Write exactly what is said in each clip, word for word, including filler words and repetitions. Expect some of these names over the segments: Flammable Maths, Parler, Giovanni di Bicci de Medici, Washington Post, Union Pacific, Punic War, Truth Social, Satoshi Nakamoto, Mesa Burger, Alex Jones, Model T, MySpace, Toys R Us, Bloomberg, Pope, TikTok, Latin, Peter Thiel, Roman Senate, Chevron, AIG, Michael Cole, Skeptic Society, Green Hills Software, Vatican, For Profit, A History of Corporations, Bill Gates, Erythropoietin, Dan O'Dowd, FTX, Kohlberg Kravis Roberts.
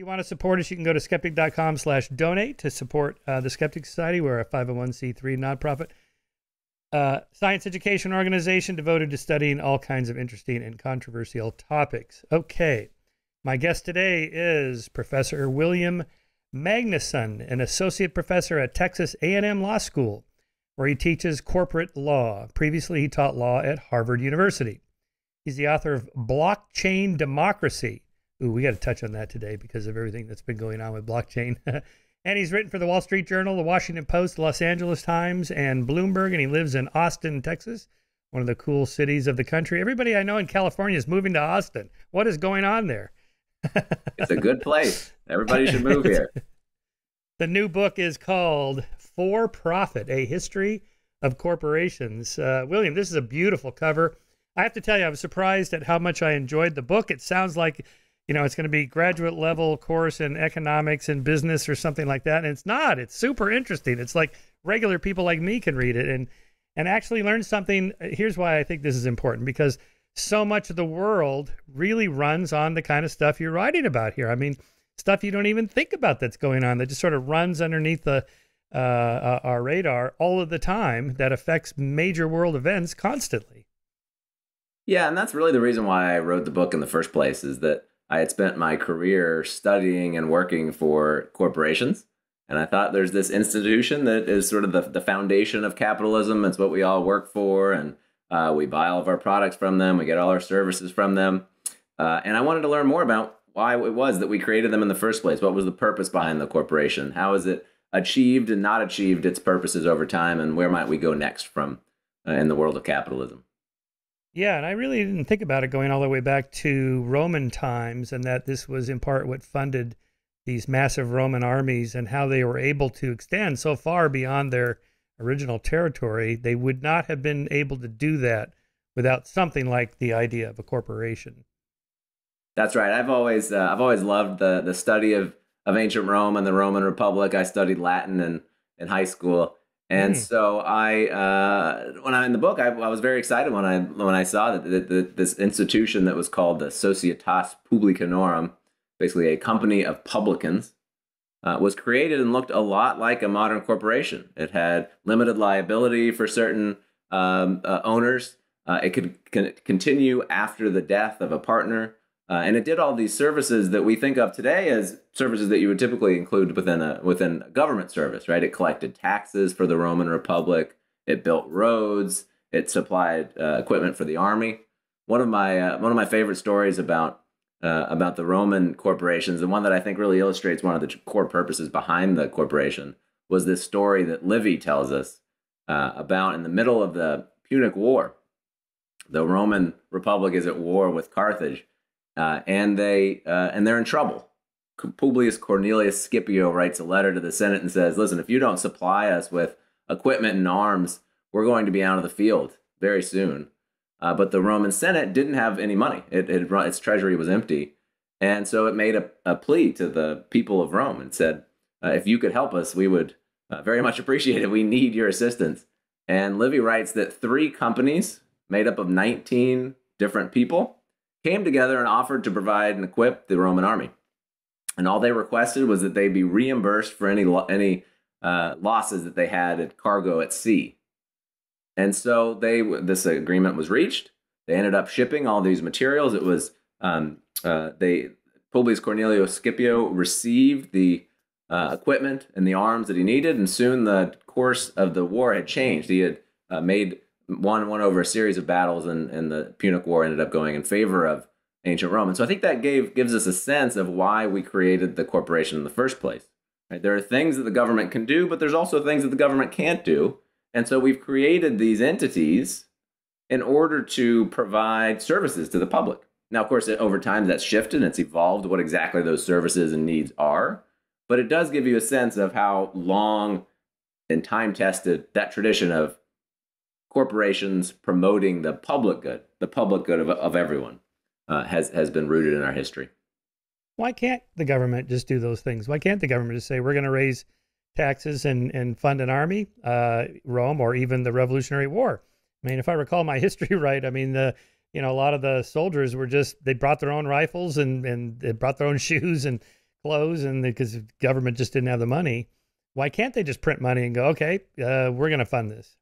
you want to support us, you can go to skeptic dot com slash donate to support uh, the Skeptic Society. We're a five oh one c three nonprofit uh, science education organization devoted to studying all kinds of interesting and controversial topics. Okay. My guest today is Professor William Magnuson, an associate professor at Texas A and M Law School, where he teaches corporate law. Previously, he taught law at Harvard University. He's the author of Blockchain Democracy. Ooh, we got to touch on that today because of everything that's been going on with blockchain. And he's written for the Wall Street Journal, the Washington Post, the Los Angeles Times, and Bloomberg, and he lives in Austin, Texas, one of the cool cities of the country. Everybody I know in California is moving to Austin. What is going on there? It's a good place. Everybody should move here. The new book is called For Profit, A History of Corporations. Uh, William, this is a beautiful cover. I have to tell you, I was surprised at how much I enjoyed the book. It sounds like, you know, it's going to be graduate level course in economics and business or something like that. And it's not. It's super interesting. It's like regular people like me can read it and, and actually learn something. Here's why I think this is important, because so much of the world really runs on the kind of stuff you're writing about here. I mean, stuff you don't even think about that's going on that just sort of runs underneath the, uh, uh, our radar all of the time that affects major world events constantly. Yeah, and that's really the reason why I wrote the book in the first place, is that I had spent my career studying and working for corporations. And I thought there's this institution that is sort of the, the foundation of capitalism. It's what we all work for. And Uh, we buy all of our products from them. We get all our services from them. Uh, and I wanted to learn more about why it was that we created them in the first place. What was the purpose behind the corporation? How has it achieved and not achieved its purposes over time? And where might we go next from uh, in the world of capitalism? Yeah, and I really didn't think about it going all the way back to Roman times, and that this was in part what funded these massive Roman armies and how they were able to extend so far beyond their original territory. They would not have been able to do that without something like the idea of a corporation. That's right. I've always uh, I've always loved the the study of of ancient Rome and the Roman Republic. I studied Latin in in high school, and mm. so I uh, when I'm in the book, I, I was very excited when I when I saw that, that, that this institution that was called the Societas Publicanorum, basically a company of publicans, Uh, was created and looked a lot like a modern corporation. It had limited liability for certain um, uh, owners. Uh, it could con continue after the death of a partner. Uh, and it did all these services that we think of today as services that you would typically include within a, within a government service, right? It collected taxes for the Roman Republic. It built roads. It supplied uh, equipment for the army. One of my, uh, one of my favorite stories about Uh, about the Roman corporations, and one that I think really illustrates one of the core purposes behind the corporation, was this story that Livy tells us uh, about in the middle of the Punic War. The Roman Republic is at war with Carthage, uh, and, they, uh, and they're in trouble. Publius Cornelius Scipio writes a letter to the Senate and says, listen, if you don't supply us with equipment and arms, we're going to be out of the field very soon. Uh, but the Roman Senate didn't have any money. It, it, its treasury was empty. And so it made a, a plea to the people of Rome and said, uh, if you could help us, we would uh, very much appreciate it. We need your assistance. And Livy writes that three companies made up of nineteen different people came together and offered to provide and equip the Roman army. And all they requested was that they be reimbursed for any, lo any uh, losses that they had at cargo at sea. And so they, this agreement was reached. They ended up shipping all these materials. It was, um, uh, they, Publius Cornelius Scipio received the uh, equipment and the arms that he needed, and soon the course of the war had changed. He had uh, made one one over a series of battles, and, and the Punic War ended up going in favor of ancient Rome. And so I think that gave, gives us a sense of why we created the corporation in the first place. Right? There are things that the government can do, but there's also things that the government can't do. And so we've created these entities in order to provide services to the public. Now, of course, over time, that's shifted. It's evolved what exactly those services and needs are. But it does give you a sense of how long and time-tested that tradition of corporations promoting the public good, the public good of, of everyone, uh, has, has been rooted in our history. Why can't the government just do those things? Why can't the government just say, we're going to raise taxes and, and fund an army, uh, Rome, or even the Revolutionary War? I mean, if I recall my history right, I mean, the, you know, a lot of the soldiers were just, they brought their own rifles and, and they brought their own shoes and close, and because the government just didn't have the money, why can't they just print money and go, okay, uh, we're going to fund this?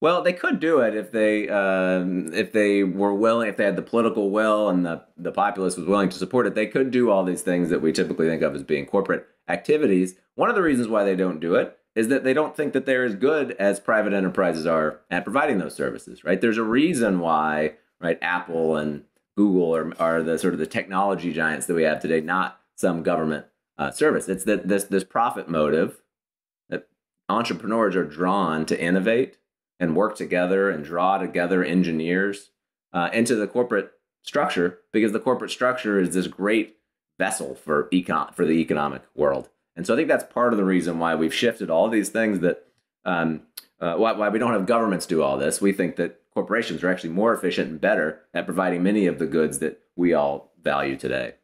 Well, they could do it if they um, if they were willing, if they had the political will and the, the populace was willing to support it. They could do all these things that we typically think of as being corporate activities. One of the reasons why they don't do it is that they don't think that they're as good as private enterprises are at providing those services, right? There's a reason why, right, Apple and Google are, are the sort of the technology giants that we have today, not some government uh, service. It's that this, this profit motive that entrepreneurs are drawn to innovate and work together and draw together engineers uh, into the corporate structure, because the corporate structure is this great vessel for econ for the economic world. And so I think that's part of the reason why we've shifted all these things that um, uh, why, why we don't have governments do all this. We think that corporations are actually more efficient and better at providing many of the goods that we all value today.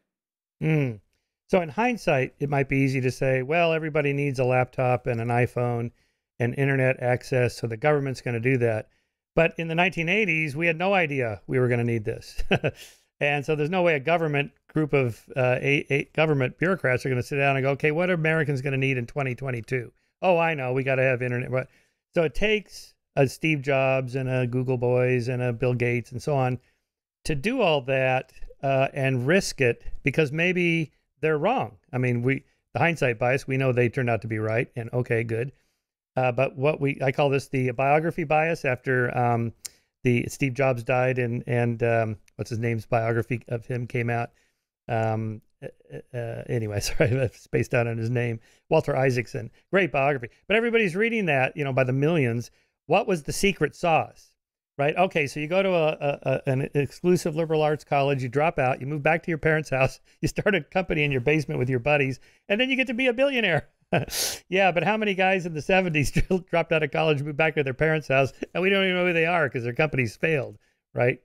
Mm. So in hindsight, it might be easy to say, well, everybody needs a laptop and an iPhone and internet access, so the government's going to do that. But in the nineteen eighties, we had no idea we were going to need this. And so there's no way a government group of uh, eight, eight government bureaucrats are going to sit down and go, okay, what are Americans going to need in twenty twenty-two? Oh, I know, we got to have internet. So it takes a Steve Jobs and a Google boys and a Bill Gates and so on to do all that uh, and risk it, because maybe they're wrong. I mean, we the hindsight bias, we know they turned out to be right, and okay, good. Uh, but what we, I call this the biography bias after um, the Steve Jobs died and, and um, what's his name's biography of him came out. Um, uh, anyway, sorry, I've spaced out on his name, Walter Isaacson, great biography, but everybody's reading that, you know, by the millions. What was the secret sauce, right? Okay. So you go to a, a, an exclusive liberal arts college, you drop out, you move back to your parents' house, you start a company in your basement with your buddies, and then you get to be a billionaire. Yeah. But how many guys in the seventies still dropped out of college, moved back to their parents' house, and we don't even know who they are because their companies failed. Right.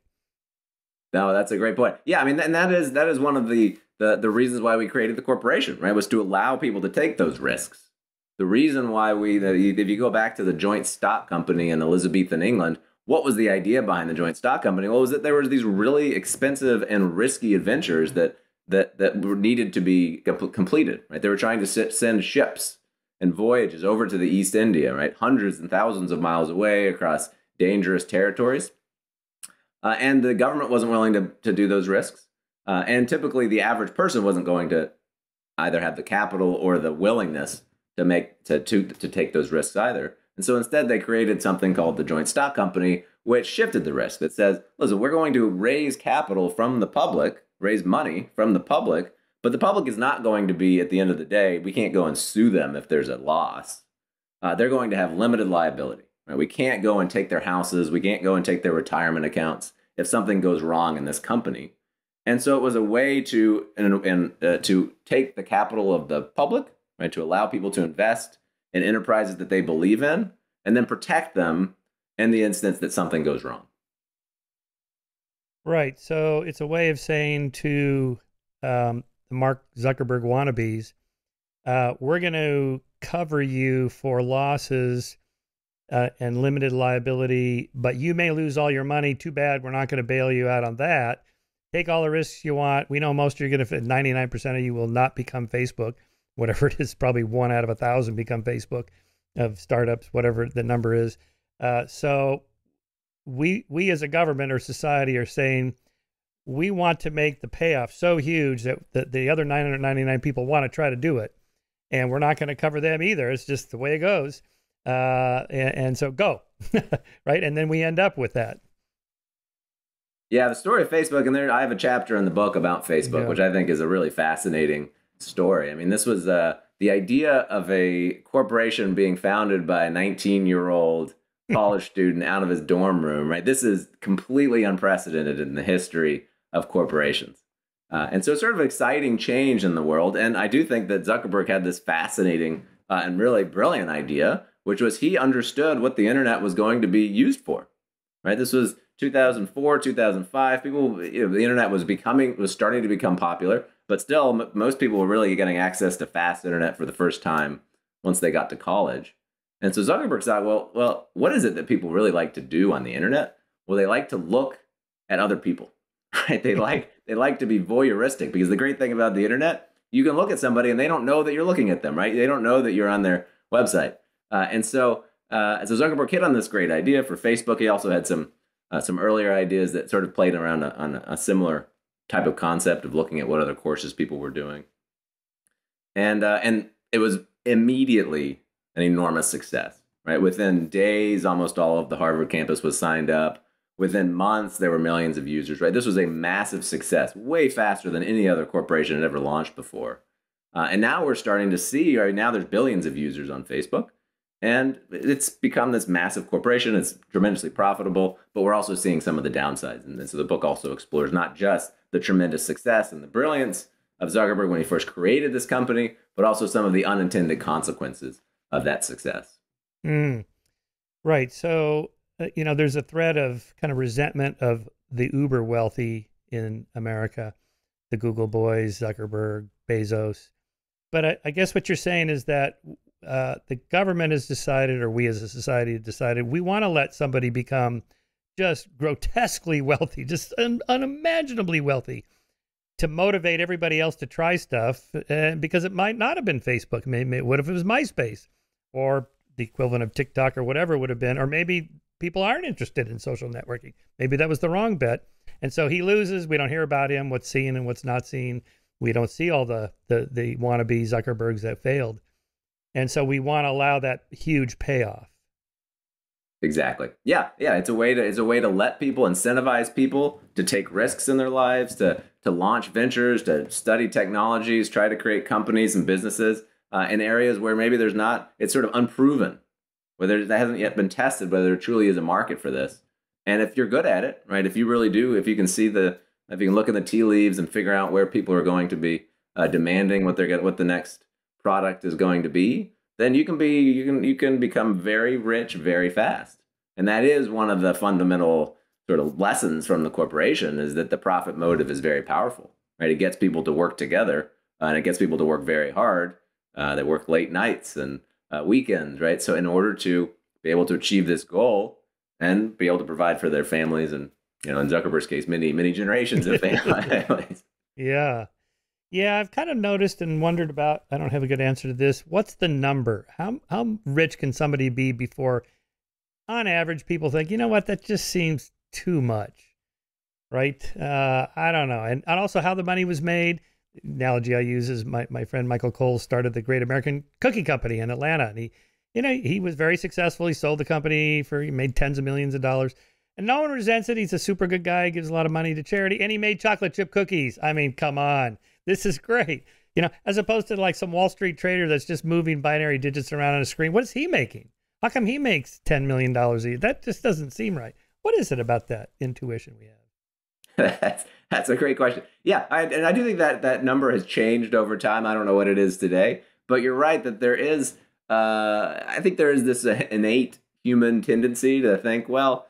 No, that's a great point. Yeah, I mean, and that is that is one of the, the the reasons why we created the corporation, right? Was to allow people to take those risks. The reason why we, the, if you go back to the Joint Stock Company in Elizabethan England, what was the idea behind the Joint Stock Company? Well, it was that there was these really expensive and risky adventures that that that were needed to be completed, right? They were trying to sit, send ships and voyages over to the East India, right, hundreds and thousands of miles away across dangerous territories. Uh, and the government wasn't willing to, to do those risks. Uh, and typically the average person wasn't going to either have the capital or the willingness to make to, to, to take those risks either. And so instead they created something called the Joint Stock Company, which shifted the risk, that says, listen, we're going to raise capital from the public, raise money from the public, but the public is not going to be, at the end of the day, we can't go and sue them if there's a loss. Uh, they're going to have limited liability. We can't go and take their houses. We can't go and take their retirement accounts if something goes wrong in this company. And so it was a way to and, and, uh, to take the capital of the public, right, to allow people to invest in enterprises that they believe in, and then protect them in the instance that something goes wrong. Right. So it's a way of saying to um, the Mark Zuckerberg wannabes, uh, we're going to cover you for losses Uh, and limited liability, but you may lose all your money. Too bad. We're not going to bail you out on that. Take all the risks you want. We know most of you are going to fit. ninety-nine percent of you will not become Facebook, whatever it is, probably one out of a thousand become Facebook of startups, whatever the number is. Uh, so we, we as a government or society are saying, we want to make the payoff so huge that the, the other nine hundred ninety-nine people want to try to do it. And we're not going to cover them either. It's just the way it goes. Uh, and, and so go, right? And then we end up with that. Yeah, the story of Facebook, and there I have a chapter in the book about Facebook, yeah, which I think is a really fascinating story. I mean, this was uh, the idea of a corporation being founded by a nineteen-year-old college student out of his dorm room, right? This is completely unprecedented in the history of corporations. Uh, and so it's sort of an exciting change in the world. And I do think that Zuckerberg had this fascinating uh, and really brilliant idea, which was he understood what the internet was going to be used for, right? This was two thousand four, two thousand five. People, you know, the internet was becoming, was starting to become popular, but still m most people were really getting access to fast internet for the first time once they got to college. And so Zuckerberg thought, well, well, what is it that people really like to do on the internet? Well, they like to look at other people, right? They like, they like to be voyeuristic, because the great thing about the internet you can look at somebody and they don't know that you're looking at them, right? They don't know that you're on their website. Uh, and so, uh, so Zuckerberg hit on this great idea for Facebook. He also had some uh, some earlier ideas that sort of played around a, on a similar type of concept of looking at what other courses people were doing. And uh, and it was immediately an enormous success, right? Within days, almost all of the Harvard campus was signed up. Within months, there were millions of users, right? This was a massive success, way faster than any other corporation had ever launched before. Uh, and now we're starting to see, right now there's billions of users on Facebook, and it's become this massive corporation. It's tremendously profitable, but we're also seeing some of the downsides. And so the book also explores not just the tremendous success and the brilliance of Zuckerberg when he first created this company, but also some of the unintended consequences of that success. Mm. Right. So, you know, there's a thread of kind of resentment of the uber wealthy in America, the Google boys, Zuckerberg, Bezos. But I, I guess what you're saying is that uh, the government has decided, or we as a society have decided, we want to let somebody become just grotesquely wealthy, just un unimaginably wealthy, to motivate everybody else to try stuff, uh, because it might not have been Facebook. Maybe what if it was MySpace, or the equivalent of TikTok, or whatever it would have been, or maybe people aren't interested in social networking. Maybe that was the wrong bet. And so he loses. We don't hear about him, what's seen and what's not seen. We don't see all the, the, the wannabe Zuckerbergs that failed. And so we want to allow that huge payoff. Exactly. Yeah. Yeah. It's a way to, it's a way to let people, incentivize people to take risks in their lives, to, to launch ventures, to study technologies, try to create companies and businesses uh, in areas where maybe there's not, it's sort of unproven, whether that hasn't yet been tested, whether there truly is a market for this. And if you're good at it, right, if you really do, if you can see the, if you can look in the tea leaves and figure out where people are going to be uh, demanding what they're gonna, what the next product is going to be, then you can be, you can, you can become very rich, very fast. And that is one of the fundamental sort of lessons from the corporation, is that the profit motive is very powerful, right? It gets people to work together uh, and it gets people to work very hard. Uh, they work late nights and Uh, weekends, right? So in order to be able to achieve this goal and be able to provide for their families and, you know, in Zuckerberg's case, many, many generations of families. Yeah. Yeah. I've kind of noticed and wondered about, I don't have a good answer to this. What's the number? How, how rich can somebody be before, on average, people think, you know what, that just seems too much, right? Uh, I don't know. And, and also how the money was made. Analogy I use is my, my friend Michael Cole started the Great American Cookie Company in Atlanta. And he, you know, he was very successful. He sold the company for, he made tens of millions of dollars. And no one resents it. He's a super good guy. He gives a lot of money to charity. And he made chocolate chip cookies. I mean, come on. This is great. You know, as opposed to like some Wall Street trader that's just moving binary digits around on a screen. What is he making? How come he makes ten million dollars a year? That just doesn't seem right. What is it about that intuition we have? That's, that's a great question. Yeah, I, and I do think that that number has changed over time. I don't know what it is today, but you're right that there is, uh, I think there is this innate human tendency to think, well,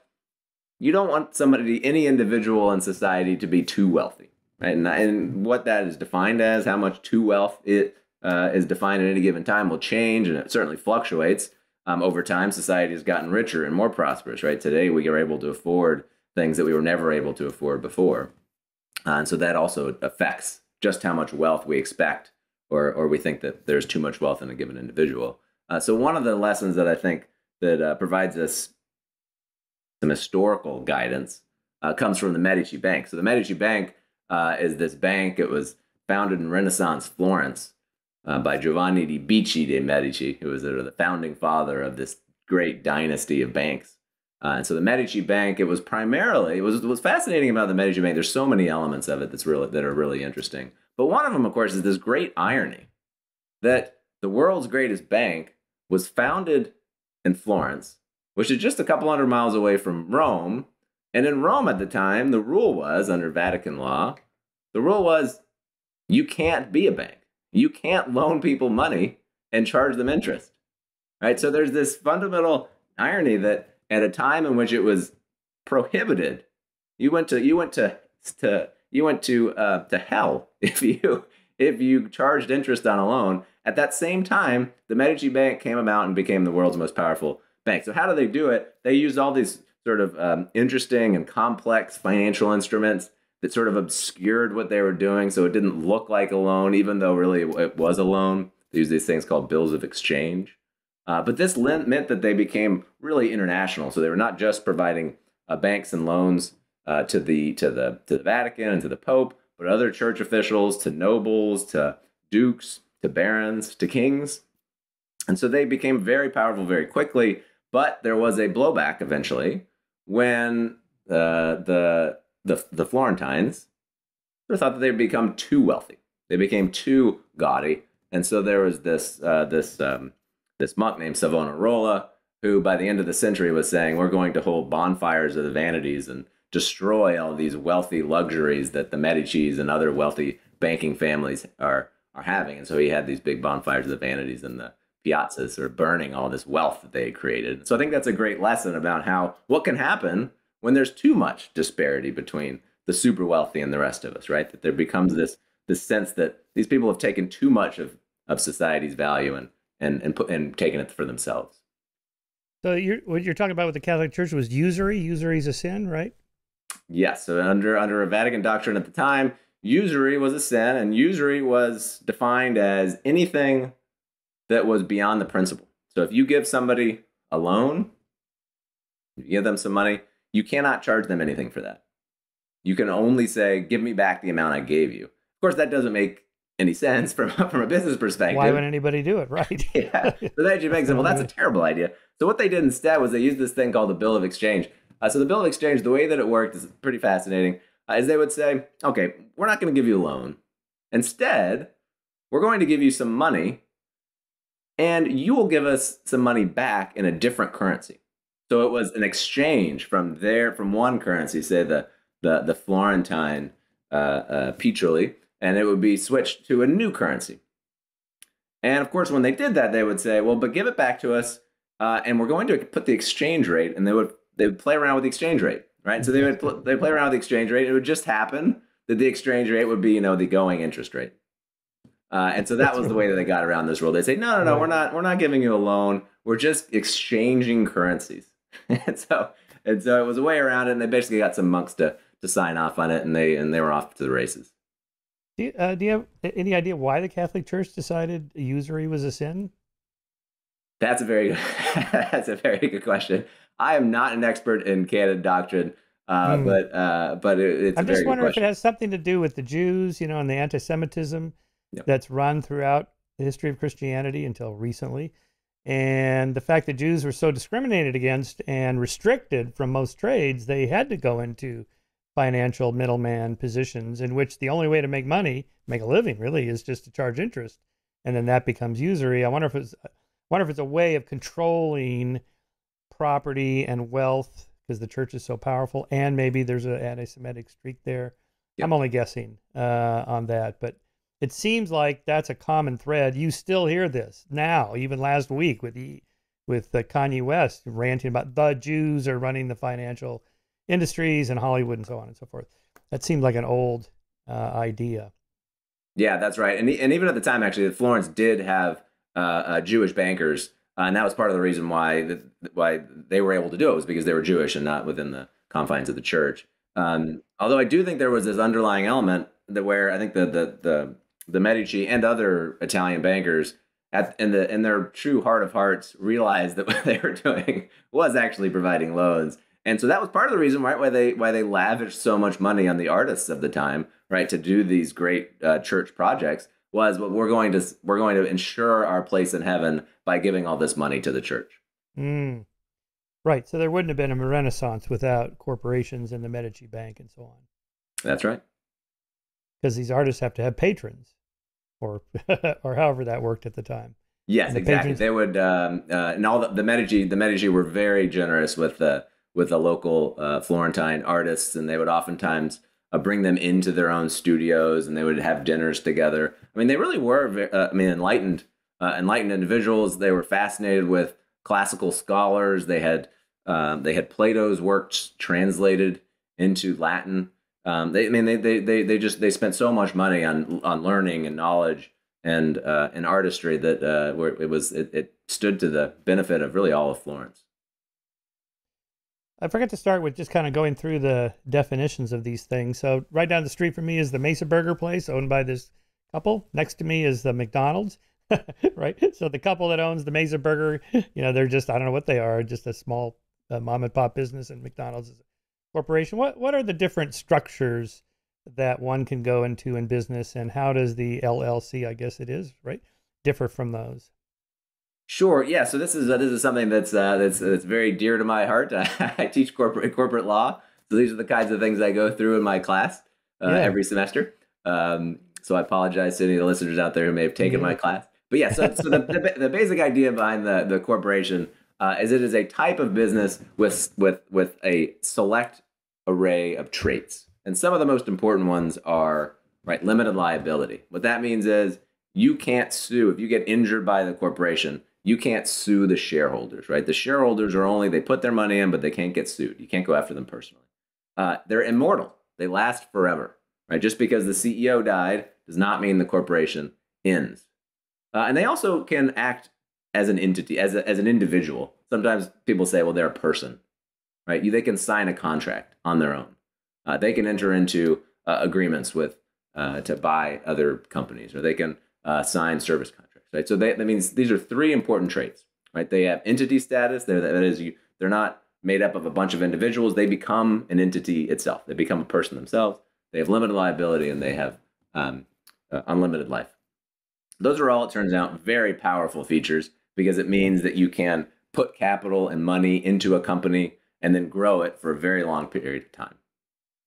you don't want somebody, any individual in society to be too wealthy, right? And, and what that is defined as, how much too wealth it uh, is defined at any given time will change, and it certainly fluctuates. Um, over time, society has gotten richer and more prosperous, right? Today, we are able to afford things that we were never able to afford before. Uh, and so that also affects just how much wealth we expect, or, or we think that there's too much wealth in a given individual. Uh, so one of the lessons that I think that uh, provides us some historical guidance uh, comes from the Medici Bank. So the Medici Bank uh, is this bank. It was founded in Renaissance Florence uh, by Giovanni di Bicci de' Medici, who was the founding father of this great dynasty of banks. Uh, and so the Medici Bank, it was primarily, it was what's fascinating about the Medici Bank, there's so many elements of it that's really, that are really interesting. But one of them, of course, is this great irony that the world's greatest bank was founded in Florence, which is just a couple hundred miles away from Rome. And in Rome at the time, the rule was, under Vatican law, the rule was you can't be a bank. You can't loan people money and charge them interest, right? So there's this fundamental irony that at a time in which it was prohibited, you went to you went to, to you went to uh, to hell if you if you charged interest on a loan. At that same time, the Medici Bank came about and became the world's most powerful bank. So how do they do it? They used all these sort of um, interesting and complex financial instruments that sort of obscured what they were doing, so it didn't look like a loan, even though really it was a loan. They used these things called bills of exchange. Uh, but this meant that they became really international. So they were not just providing uh, banks and loans uh, to the to the to the Vatican and to the Pope, but other church officials, to nobles, to dukes, to barons, to kings. And so they became very powerful very quickly. But there was a blowback eventually when uh, the the the Florentines thought that they had become too wealthy. They became too gaudy, and so there was this uh, this. Um, This monk named Savonarola, who by the end of the century was saying, we're going to hold bonfires of the vanities and destroy all these wealthy luxuries that the Medicis and other wealthy banking families are, are having. And so he had these big bonfires of the vanities and the piazzas sort of burning all this wealth that they created. So I think that's a great lesson about how what can happen when there's too much disparity between the super wealthy and the rest of us, right? That there becomes this, this sense that these people have taken too much of, of society's value and and and put, and taking it for themselves. So you're, what you're talking about with the Catholic Church was usury. Usury is a sin, right? Yes. So under under a Vatican doctrine at the time, usury was a sin, and usury was defined as anything that was beyond the principal. So if you give somebody a loan, if you give them some money, you cannot charge them anything for that. You can only say, give me back the amount I gave you. Of course, that doesn't make any sense from, from a business perspective. Why would anybody do it, right? Yeah. So that actually makes sense. Well, that's a terrible idea. So what they did instead was they used this thing called the Bill of Exchange. Uh, so the Bill of Exchange, the way that it worked is pretty fascinating. Uh, is they would say, okay, we're not going to give you a loan. Instead, we're going to give you some money, and you will give us some money back in a different currency. So it was an exchange from there, from one currency, say the, the, the Florentine uh, uh, Picholi, and it would be switched to a new currency. And of course, when they did that, they would say, well, but give it back to us, uh, and we're going to put the exchange rate, and they would, they would play around with the exchange rate, right? So they would pl they play around with the exchange rate. It would just happen that the exchange rate would be, you know, the going interest rate. Uh, and so that was the way that they got around this rule. They'd say, no, no, no, we're not, we're not giving you a loan. We're just exchanging currencies. and, so, and so it was a way around it, and they basically got some monks to, to sign off on it, and they, and they were off to the races. Do you, uh, do you have any idea why the Catholic Church decided usury was a sin? That's a very that's a very good question. I am not an expert in canon doctrine, uh, mm. but uh, but it, it's. I'm a very just wondering good question. If it has something to do with the Jews, you know, and the anti-Semitism yep. that's run throughout the history of Christianity until recently, and the fact that Jews were so discriminated against and restricted from most trades, they had to go into financial middleman positions in which the only way to make money, make a living really, is just to charge interest. And then that becomes usury. I wonder if it's, I wonder if it's a way of controlling property and wealth because the church is so powerful. And maybe there's an anti-Semitic streak there. Yep. I'm only guessing uh, on that, but it seems like that's a common thread. You still hear this now, even last week with the, with the Kanye West ranting about the Jews are running the financial industries and Hollywood and so on and so forth. That seemed like an old uh, idea. Yeah, that's right. And, and even at the time, actually, Florence did have uh, uh, Jewish bankers, uh, and that was part of the reason why the, why they were able to do it was because they were Jewish and not within the confines of the church. Um, although I do think there was this underlying element that where I think the the the, the Medici and other Italian bankers at in the in their true heart of hearts realized that what they were doing was actually providing loans. And so that was part of the reason, right, why they why they lavished so much money on the artists of the time, right, to do these great uh, church projects was well, we're going to we're going to ensure our place in heaven by giving all this money to the church. Mm. Right. So there wouldn't have been a Renaissance without corporations and the Medici Bank and so on. That's right. Because these artists have to have patrons, or or however that worked at the time. Yes, the exactly. Patrons... They would, um, uh, and all the, the Medici the Medici were very generous with the. Uh, with the local uh, Florentine artists, and they would oftentimes uh, bring them into their own studios, and they would have dinners together. I mean, they really were, uh, I mean, enlightened, uh, enlightened individuals. They were fascinated with classical scholars. They had, um, they had Plato's works translated into Latin. Um, they, I mean, they, they, they, they just, they spent so much money on, on learning and knowledge and, uh, and artistry that uh, where it was, it, it stood to the benefit of really all of Florence. I forgot to start with just kind of going through the definitions of these things. So right down the street from me is the Mesa Burger place owned by this couple. Next to me is the McDonald's, right? So the couple that owns the Mesa Burger, you know, they're just, I don't know what they are, just a small uh, mom and pop business, and McDonald's is a corporation. What, what are the different structures that one can go into in business, and how does the L L C, I guess it is, right, differ from those? Sure. Yeah. So this is uh, this is something that's uh, that's that's very dear to my heart. I, I teach corporate corporate law, so these are the kinds of things I go through in my class uh, yeah. every semester. Um, so I apologize to any of the listeners out there who may have taken mm-hmm. my class. But yeah, so, so the, the the basic idea behind the the corporation uh, is it is a type of business with with with a select array of traits, and some of the most important ones are right limited liability. What that means is you can't sue if you get injured by the corporation. You can't sue the shareholders, right? The shareholders are only, they put their money in, but they can't get sued. You can't go after them personally. Uh, they're immortal. They last forever, right? Just because the C E O died does not mean the corporation ends. Uh, and they also can act as an entity, as, a, as an individual. Sometimes people say, well, they're a person, right? You, they can sign a contract on their own. Uh, they can enter into uh, agreements with uh, to buy other companies, or they can uh, sign service contracts. Right, so they, that means these are three important traits. Right, they have entity status. They're, that is, you, they're not made up of a bunch of individuals. They become an entity itself. They become a person themselves. They have limited liability, and they have um, uh, unlimited life. Those are all, it turns out, very powerful features, because it means that you can put capital and money into a company and then grow it for a very long period of time.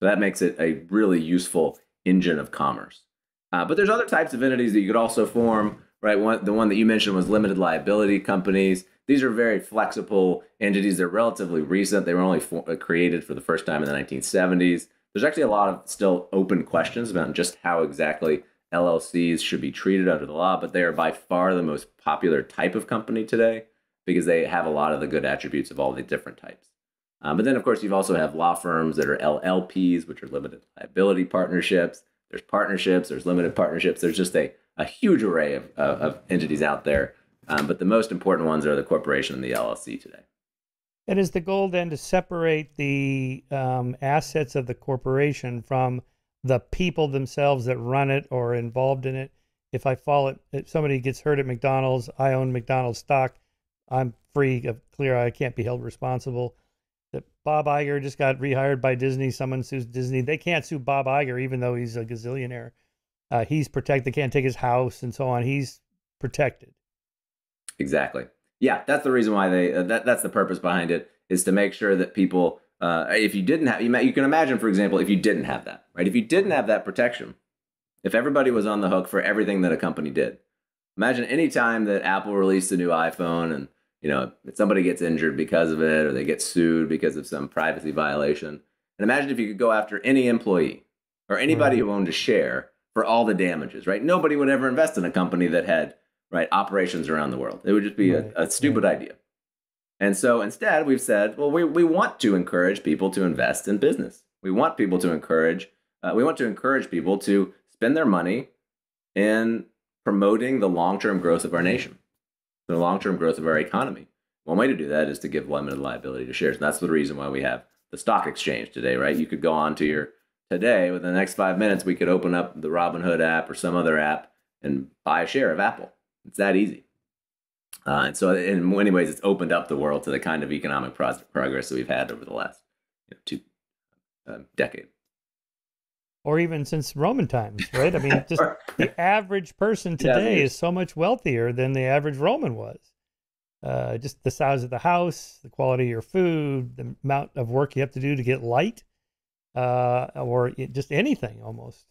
So that makes it a really useful engine of commerce. Uh, but there's other types of entities that you could also form. Right, one, the one that you mentioned was limited liability companies. These are very flexible entities. They're relatively recent. They were only for, uh, created for the first time in the nineteen seventies. There's actually a lot of still open questions about just how exactly L L Cs should be treated under the law, but they are by far the most popular type of company today because they have a lot of the good attributes of all the different types. Um, but then, of course, you also have law firms that are L L Ps, which are limited liability partnerships. There's partnerships. There's limited partnerships. There's just a a huge array of, of, of entities out there. Um, but the most important ones are the corporation and the L L C today. And is the goal then to separate the um, assets of the corporation from the people themselves that run it or are involved in it? If I fall it, if somebody gets hurt at McDonald's, I own McDonald's stock, I'm free of clear, I can't be held responsible. That Bob Iger just got rehired by Disney, someone sues Disney. They can't sue Bob Iger, even though he's a gazillionaire. Uh, he's protected. They can't take his house and so on. He's protected. Exactly. Yeah, that's the reason why they. Uh, that that's the purpose behind it, is to make sure that people. Uh, if you didn't have, you, you can imagine, for example, if you didn't have that, right? If you didn't have that protection, if everybody was on the hook for everything that a company did, imagine any time that Apple released a new iPhone and you know somebody gets injured because of it, or they get sued because of some privacy violation. And imagine if you could go after any employee or anybody mm-hmm. who owned a share for all the damages, right? Nobody would ever invest in a company that had, right, operations around the world. It would just be a, a stupid idea. And so instead we've said, well, we, we want to encourage people to invest in business. We want people to encourage, uh, we want to encourage people to spend their money in promoting the long-term growth of our nation, the long-term growth of our economy. One way to do that is to give limited liability to shares. And that's the reason why we have the stock exchange today, right? You could go on to your today, within the next five minutes, we could open up the Robinhood app or some other app and buy a share of Apple. It's that easy. Uh, and so in many ways, it's opened up the world to the kind of economic pro progress that we've had over the last you know, two uh, decade. Or even since Roman times, right? I mean, just the average person today yeah, is so much wealthier than the average Roman was. Uh, just the size of the house, the quality of your food, the amount of work you have to do to get light. Uh, or just anything almost.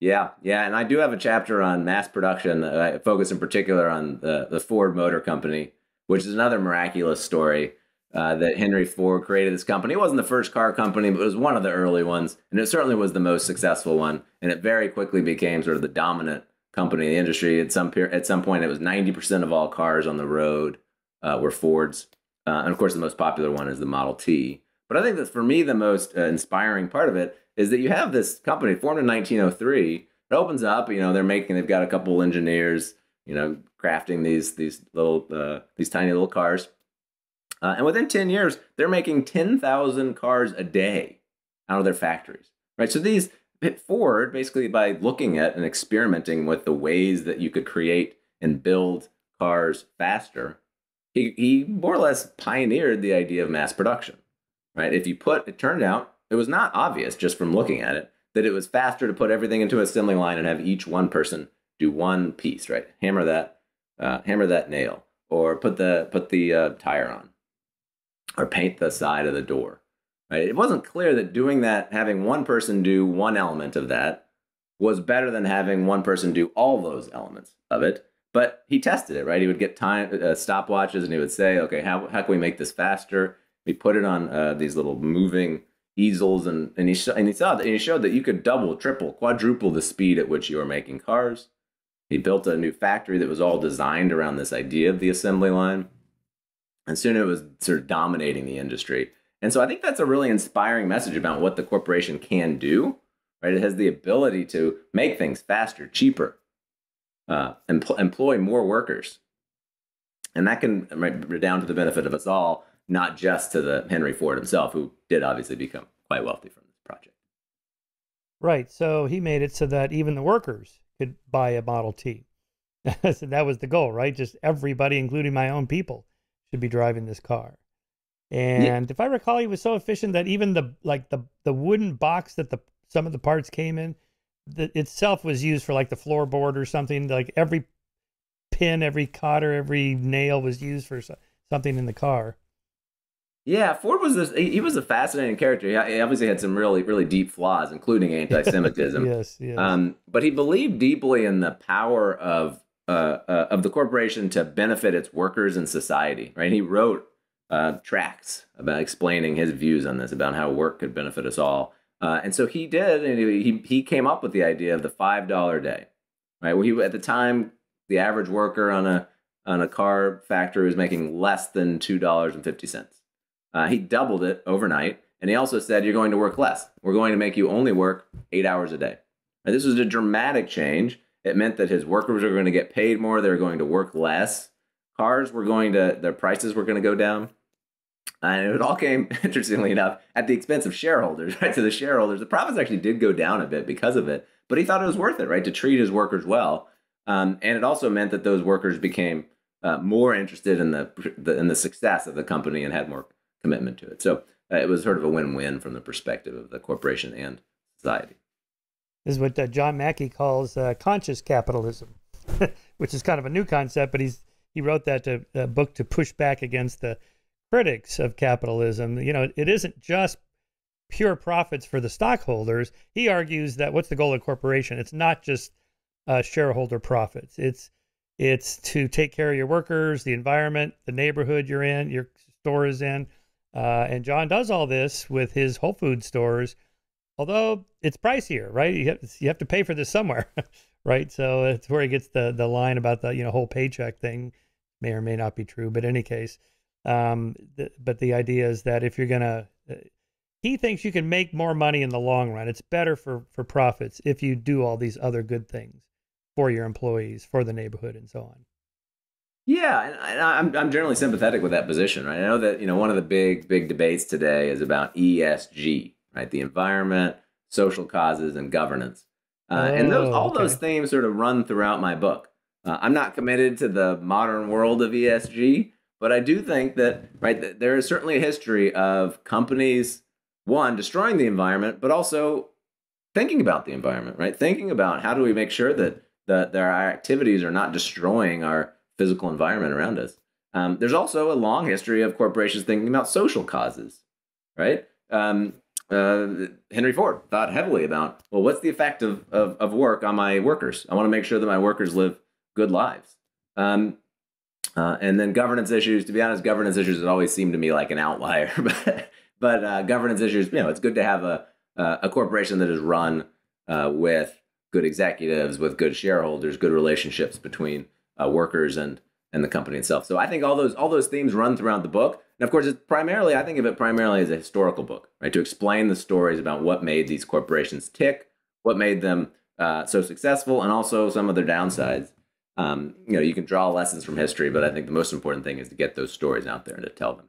Yeah, yeah. And I do have a chapter on mass production that I focus in particular on the, the Ford Motor Company, which is another miraculous story uh, that Henry Ford created this company. It wasn't the first car company, but it was one of the early ones. And it certainly was the most successful one. And it very quickly became sort of the dominant company in the industry. At some, at some point, it was ninety percent of all cars on the road uh, were Fords. Uh, and of course, the most popular one is the Model T. But I think that for me, the most uh, inspiring part of it is that you have this company formed in nineteen oh three. It opens up, you know, they're making, they've got a couple engineers, you know, crafting these, these little, uh, these tiny little cars. Uh, and within ten years, they're making ten thousand cars a day out of their factories, right? So these pit forward basically by looking at and experimenting with the ways that you could create and build cars faster. He, he more or less pioneered the idea of mass production, right? If you put, it turned out, it was not obvious just from looking at it, that it was faster to put everything into an assembly line and have each one person do one piece, right? Hammer that, uh, hammer that nail, or put the, put the uh, tire on, or paint the side of the door, right? It wasn't clear that doing that, having one person do one element of that was better than having one person do all those elements of it. But he tested it, right? He would get time uh, stopwatches and he would say, okay, how, how can we make this faster? We put it on uh, these little moving easels, and, and, he and he saw that, and he showed that you could double, triple, quadruple the speed at which you were making cars. He built a new factory that was all designed around this idea of the assembly line. And soon it was sort of dominating the industry. And so I think that's a really inspiring message about what the corporation can do, right? It has the ability to make things faster, cheaper, uh, empl employ more workers. And that can redound to the benefit of us all, not just to the Henry Ford himself, who did obviously become quite wealthy from this project. Right. So he made it so that even the workers could buy a Model T. So that was the goal, right? Just everybody, including my own people, should be driving this car. And yeah. If I recall, he was so efficient that even the like the the wooden box that the some of the parts came in, the, itself was used for like the floorboard or something. Like every pin, every cotter, every nail was used for so, something in the car. Yeah, Ford was this, he was a fascinating character. He obviously had some really, really deep flaws, including anti-Semitism. yes, yes. Um, but he believed deeply in the power of uh, uh, of the corporation to benefit its workers and society. Right? He wrote uh, tracts about explaining his views on this, about how work could benefit us all. Uh, and so he did, and he he came up with the idea of the five dollar day. Right? Well, he, at the time, the average worker on a on a car factory was making less than two dollars and fifty cents. Uh, he doubled it overnight, and he also said, you're going to work less. We're going to make you only work eight hours a day. And this was a dramatic change. It meant that his workers were going to get paid more. They were going to work less. Cars were going to, their prices were going to go down. And it all came, interestingly enough, at the expense of shareholders, right? So the shareholders, the profits actually did go down a bit because of it, but he thought it was worth it, right? To treat his workers well. Um, and it also meant that those workers became uh, more interested in the, the, in the success of the company and had more commitment to it. So uh, it was sort of a win-win from the perspective of the corporation and society. This is what uh, John Mackey calls uh, conscious capitalism, which is kind of a new concept, but he's he wrote that to, uh, book to push back against the critics of capitalism. You know, it, it isn't just pure profits for the stockholders. He argues that what's the goal of a corporation? It's not just uh, shareholder profits. It's it's to take care of your workers, the environment, the neighborhood you're in, your store is in. Uh, and John does all this with his Whole Foods stores, although it's pricier, right? You have, you have to pay for this somewhere, right? So it's where he gets the, the line about the, you know, whole paycheck thing. May or may not be true, but in any case, um, th but the idea is that if you're going to, uh, he thinks you can make more money in the long run. It's better for, for profits if you do all these other good things for your employees, for the neighborhood, and so on. Yeah, and I'm I'm generally sympathetic with that position, right? I know that, you know, one of the big big debates today is about E S G, right? The environment, social causes, and governance, uh, oh, and those all okay. those themes sort of run throughout my book. Uh, I'm not committed to the modern world of E S G, but I do think that right that there is certainly a history of companies one destroying the environment, but also thinking about the environment, right? Thinking about how do we make sure that that our activities are not destroying our physical environment around us. Um, there's also a long history of corporations thinking about social causes, right? Um, uh, Henry Ford thought heavily about, well, what's the effect of, of, of work on my workers? I want to make sure that my workers live good lives. Um, uh, and then governance issues, to be honest, governance issues always seem to me like an outlier, but, but uh, governance issues, you know, it's good to have a, uh, a corporation that is run uh, with good executives, with good shareholders, good relationships between Uh, workers and and the company itself. So I think all those all those themes run throughout the book. And of course, it's primarily I think of it primarily as a historical book, right? To explain the stories about what made these corporations tick, what made them uh, so successful, and also some of their downsides. Um, you know, you can draw lessons from history, but I think the most important thing is to get those stories out there and to tell them.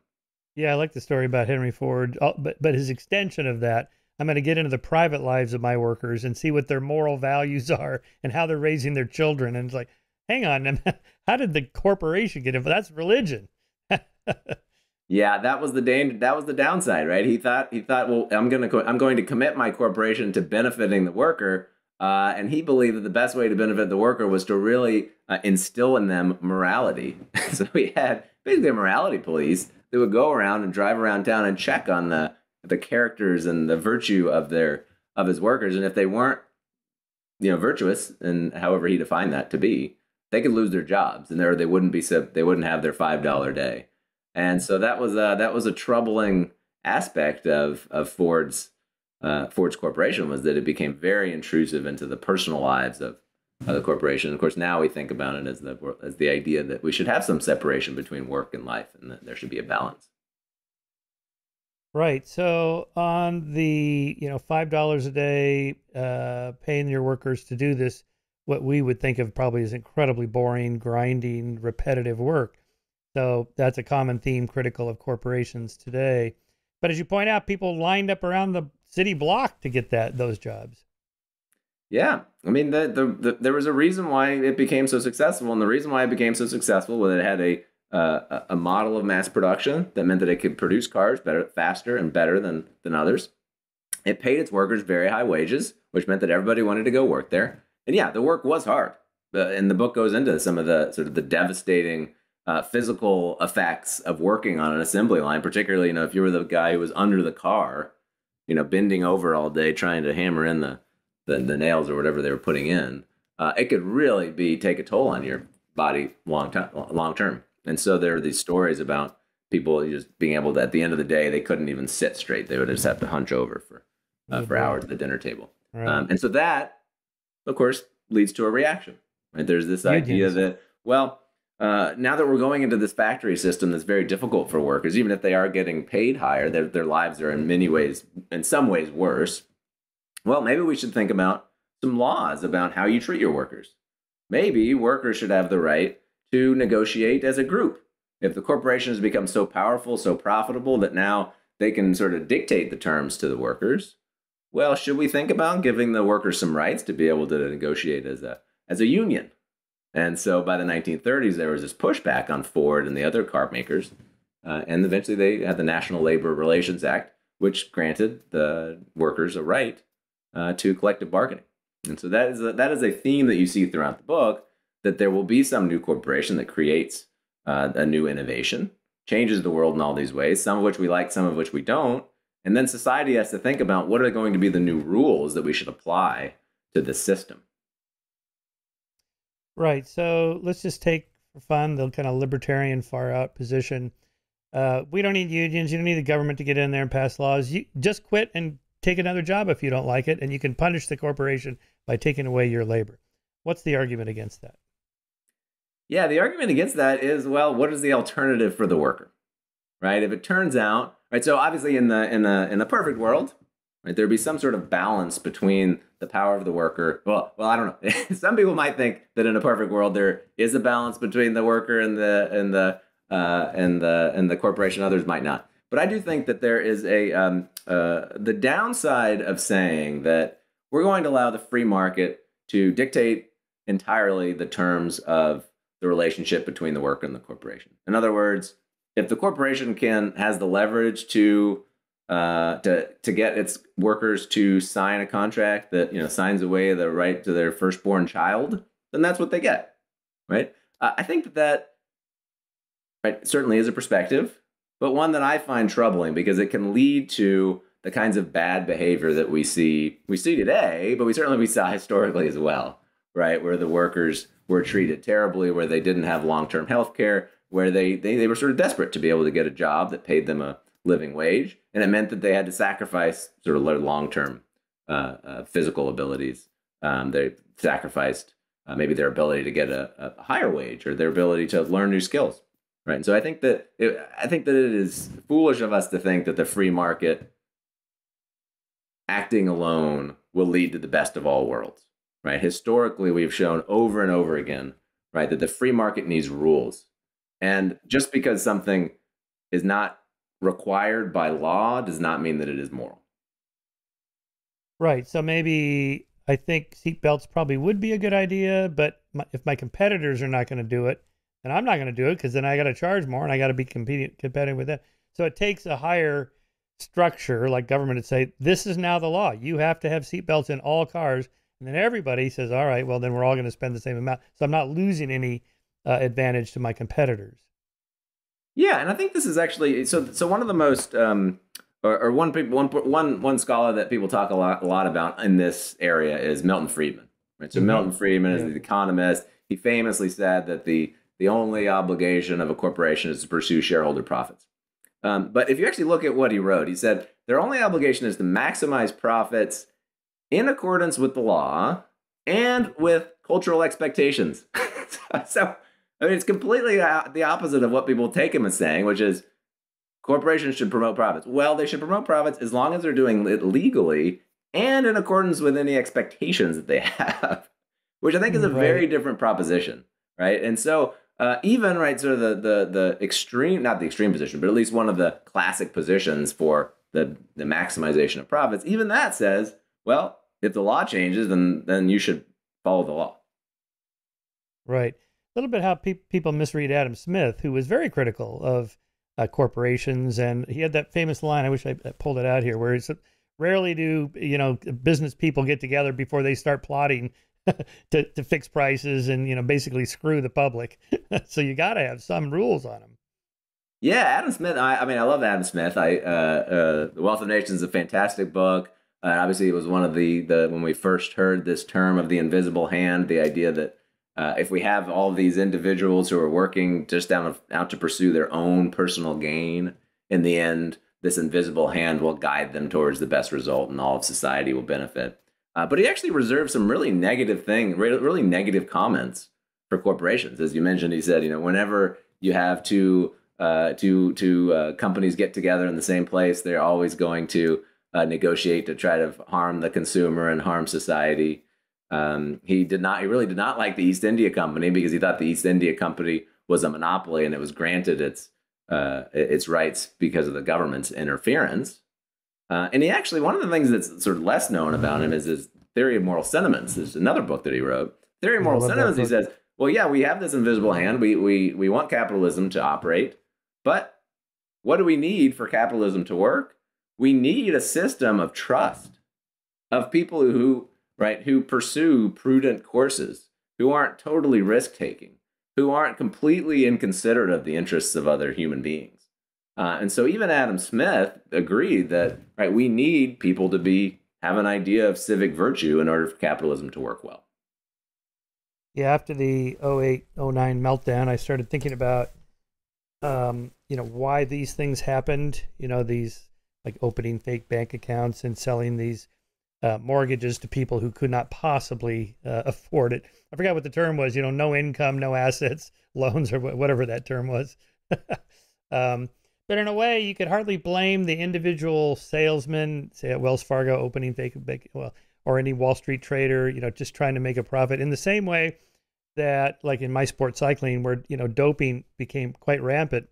Yeah, I like the story about Henry Ford, but but his extension of that, I'm going to get into the private lives of my workers and see what their moral values are and how they're raising their children. And it's like, hang on, how did the corporation get in? That's religion. Yeah, that was the dan- that was the downside, right? He thought he thought, well, I'm going to I'm going to commit my corporation to benefiting the worker. Uh, and he believed that the best way to benefit the worker was to really uh, instill in them morality. So we had basically a morality police that would go around and drive around town and check on the the characters and the virtue of their of his workers. And if they weren't, you know, virtuous, and however he defined that to be, they could lose their jobs, and there they wouldn't be so they wouldn't have their five dollar day. And so that was a, that was a troubling aspect of of Ford's. Uh, Ford's corporation, was that it became very intrusive into the personal lives of, of the corporation. Of course, now we think about it as the as the idea that we should have some separation between work and life, and that there should be a balance. Right. So on the you know five dollars a day, uh, paying your workers to do this, what we would think of probably as incredibly boring, grinding, repetitive work. So that's a common theme critical of corporations today. But as you point out, people lined up around the city block to get that those jobs. Yeah, I mean, the, the the there was a reason why it became so successful, and the reason why it became so successful was it had a uh, a model of mass production that meant that it could produce cars better, faster, and better than than others. It paid its workers very high wages, which meant that everybody wanted to go work there. And yeah, the work was hard, uh, and the book goes into some of the sort of the devastating uh, physical effects of working on an assembly line, particularly you know if you were the guy who was under the car, you know, bending over all day trying to hammer in the, the, the nails or whatever they were putting in, uh, it could really be take a toll on your body long time, long term. And so there are these stories about people just being able to, at the end of the day, they couldn't even sit straight. They would just have to hunch over for uh, for hours at the dinner table. Right. Um, and so that, of course, leads to a reaction. Right? There's this you idea that, well, uh, now that we're going into this factory system that's very difficult for workers, even if they are getting paid higher, their, their lives are in many ways, in some ways worse. Well, maybe we should think about some laws about how you treat your workers. Maybe workers should have the right to negotiate as a group. If the corporation has become so powerful, so profitable that now they can sort of dictate the terms to the workers, well, should we think about giving the workers some rights to be able to negotiate as a, as a union? And so by the nineteen thirties, there was this pushback on Ford and the other car makers. Uh, and eventually they had the National Labor Relations Act, which granted the workers a right uh, to collective bargaining. And so that is, a, that is a theme that you see throughout the book, that there will be some new corporation that creates uh, a new innovation, changes the world in all these ways, some of which we like, some of which we don't. And then society has to think about what are going to be the new rules that we should apply to this system. Right. So let's just take for fun the kind of libertarian far out position. Uh, we don't need unions. You don't need the government to get in there and pass laws. You just quit and take another job if you don't like it. And you can punish the corporation by taking away your labor. What's the argument against that? Yeah, the argument against that is, well, what is the alternative for the worker? Right. If it turns out. Right. So obviously in the in the in the perfect world. Right, there'd be some sort of balance between the power of the worker. Well, well, I don't know. Some people might think that in a perfect world there is a balance between the worker and the and the uh, and the and the corporation. Others might not. But I do think that there is a um, uh, the downside of saying that we're going to allow the free market to dictate entirely the terms of the relationship between the worker and the corporation. In other words, if the corporation can has the leverage to Uh, to to get its workers to sign a contract that you know signs away the right to their firstborn child, then that's what they get, right? Uh, I think that that right, certainly is a perspective, but one that I find troubling because it can lead to the kinds of bad behavior that we see we see today, but we certainly we saw historically as well, right? Where the workers were treated terribly, where they didn't have long-term health care, where they, they they were sort of desperate to be able to get a job that paid them a living wage, and it meant that they had to sacrifice sort of their long-term uh, uh, physical abilities. Um, they sacrificed uh, maybe their ability to get a, a higher wage or their ability to learn new skills, right? And so I think that it, I think that it is foolish of us to think that the free market acting alone will lead to the best of all worlds, right? Historically, we've shown over and over again, right, that the free market needs rules, and just because something is not required by law does not mean that it is moral. Right. So maybe I think seatbelts probably would be a good idea, but my, if my competitors are not going to do it, then I'm not going to do it, because then I got to charge more and I got to be competing, competing with that. So it takes a higher structure like government to say, this is now the law. You have to have seatbelts in all cars. And then everybody says, all right, well, then we're all going to spend the same amount. So I'm not losing any uh, advantage to my competitors. Yeah, and I think this is actually, so so one of the most, um, or, or one, one, one, one scholar that people talk a lot, a lot about in this area is Milton Friedman. Right? So mm-hmm. Milton Friedman yeah. is the economist. He famously said that the, the only obligation of a corporation is to pursue shareholder profits. Um, but if you actually look at what he wrote, he said, their only obligation is to maximize profits in accordance with the law and with cultural expectations. so, so I mean, it's completely the opposite of what people take him as saying, which is corporations should promote profits. Well, they should promote profits as long as they're doing it legally and in accordance with any expectations that they have, which I think is a right. very different proposition, right? And so uh, even, right, sort of the, the, the extreme, not the extreme position, but at least one of the classic positions for the, the maximization of profits, even that says, well, if the law changes, then, then you should follow the law. Right. A little bit how pe people misread Adam Smith, who was very critical of uh, corporations, and he had that famous line. I wish I pulled it out here, where he said, "Rarely do you know business people get together before they start plotting to, to fix prices and you know basically screw the public." So you got to have some rules on them. Yeah, Adam Smith. I, I mean, I love Adam Smith. I uh, uh, The Wealth of Nations is a fantastic book. Uh, obviously, it was one of the the when we first heard this term of the invisible hand, the idea that Uh, if we have all these individuals who are working just down out to pursue their own personal gain, in the end, this invisible hand will guide them towards the best result, and all of society will benefit. Uh, but he actually reserved some really negative thing, really negative comments for corporations. As you mentioned, he said, you know, whenever you have two uh, two two uh, companies get together in the same place, they're always going to uh, negotiate to try to harm the consumer and harm society. Um, he did not, he really did not like the East India Company, because he thought the East India Company was a monopoly and it was granted its, uh, its rights because of the government's interference. Uh, and he actually, one of the things that's sort of less known about him is his Theory of Moral Sentiments. There's another book that he wrote, Theory of Moral Sentiments. He says, well, yeah, we have this invisible hand. We, we, we want capitalism to operate, but what do we need for capitalism to work? We need a system of trust, of people who, right, who pursue prudent courses, who aren't totally risk-taking, who aren't completely inconsiderate of the interests of other human beings. Uh, and so even Adam Smith agreed that, right, we need people to be have an idea of civic virtue in order for capitalism to work well. Yeah, after the oh eight oh nine meltdown, I started thinking about, um, you know, why these things happened, you know, these, like, opening fake bank accounts and selling these Uh, mortgages to people who could not possibly uh, afford it. I forgot what the term was, you know, no income, no assets, loans, or wh whatever that term was. um, but in a way, you could hardly blame the individual salesman, say at Wells Fargo, opening fake, well, or any Wall Street trader, you know, just trying to make a profit. In the same way that, like in my sport cycling, where, you know, doping became quite rampant,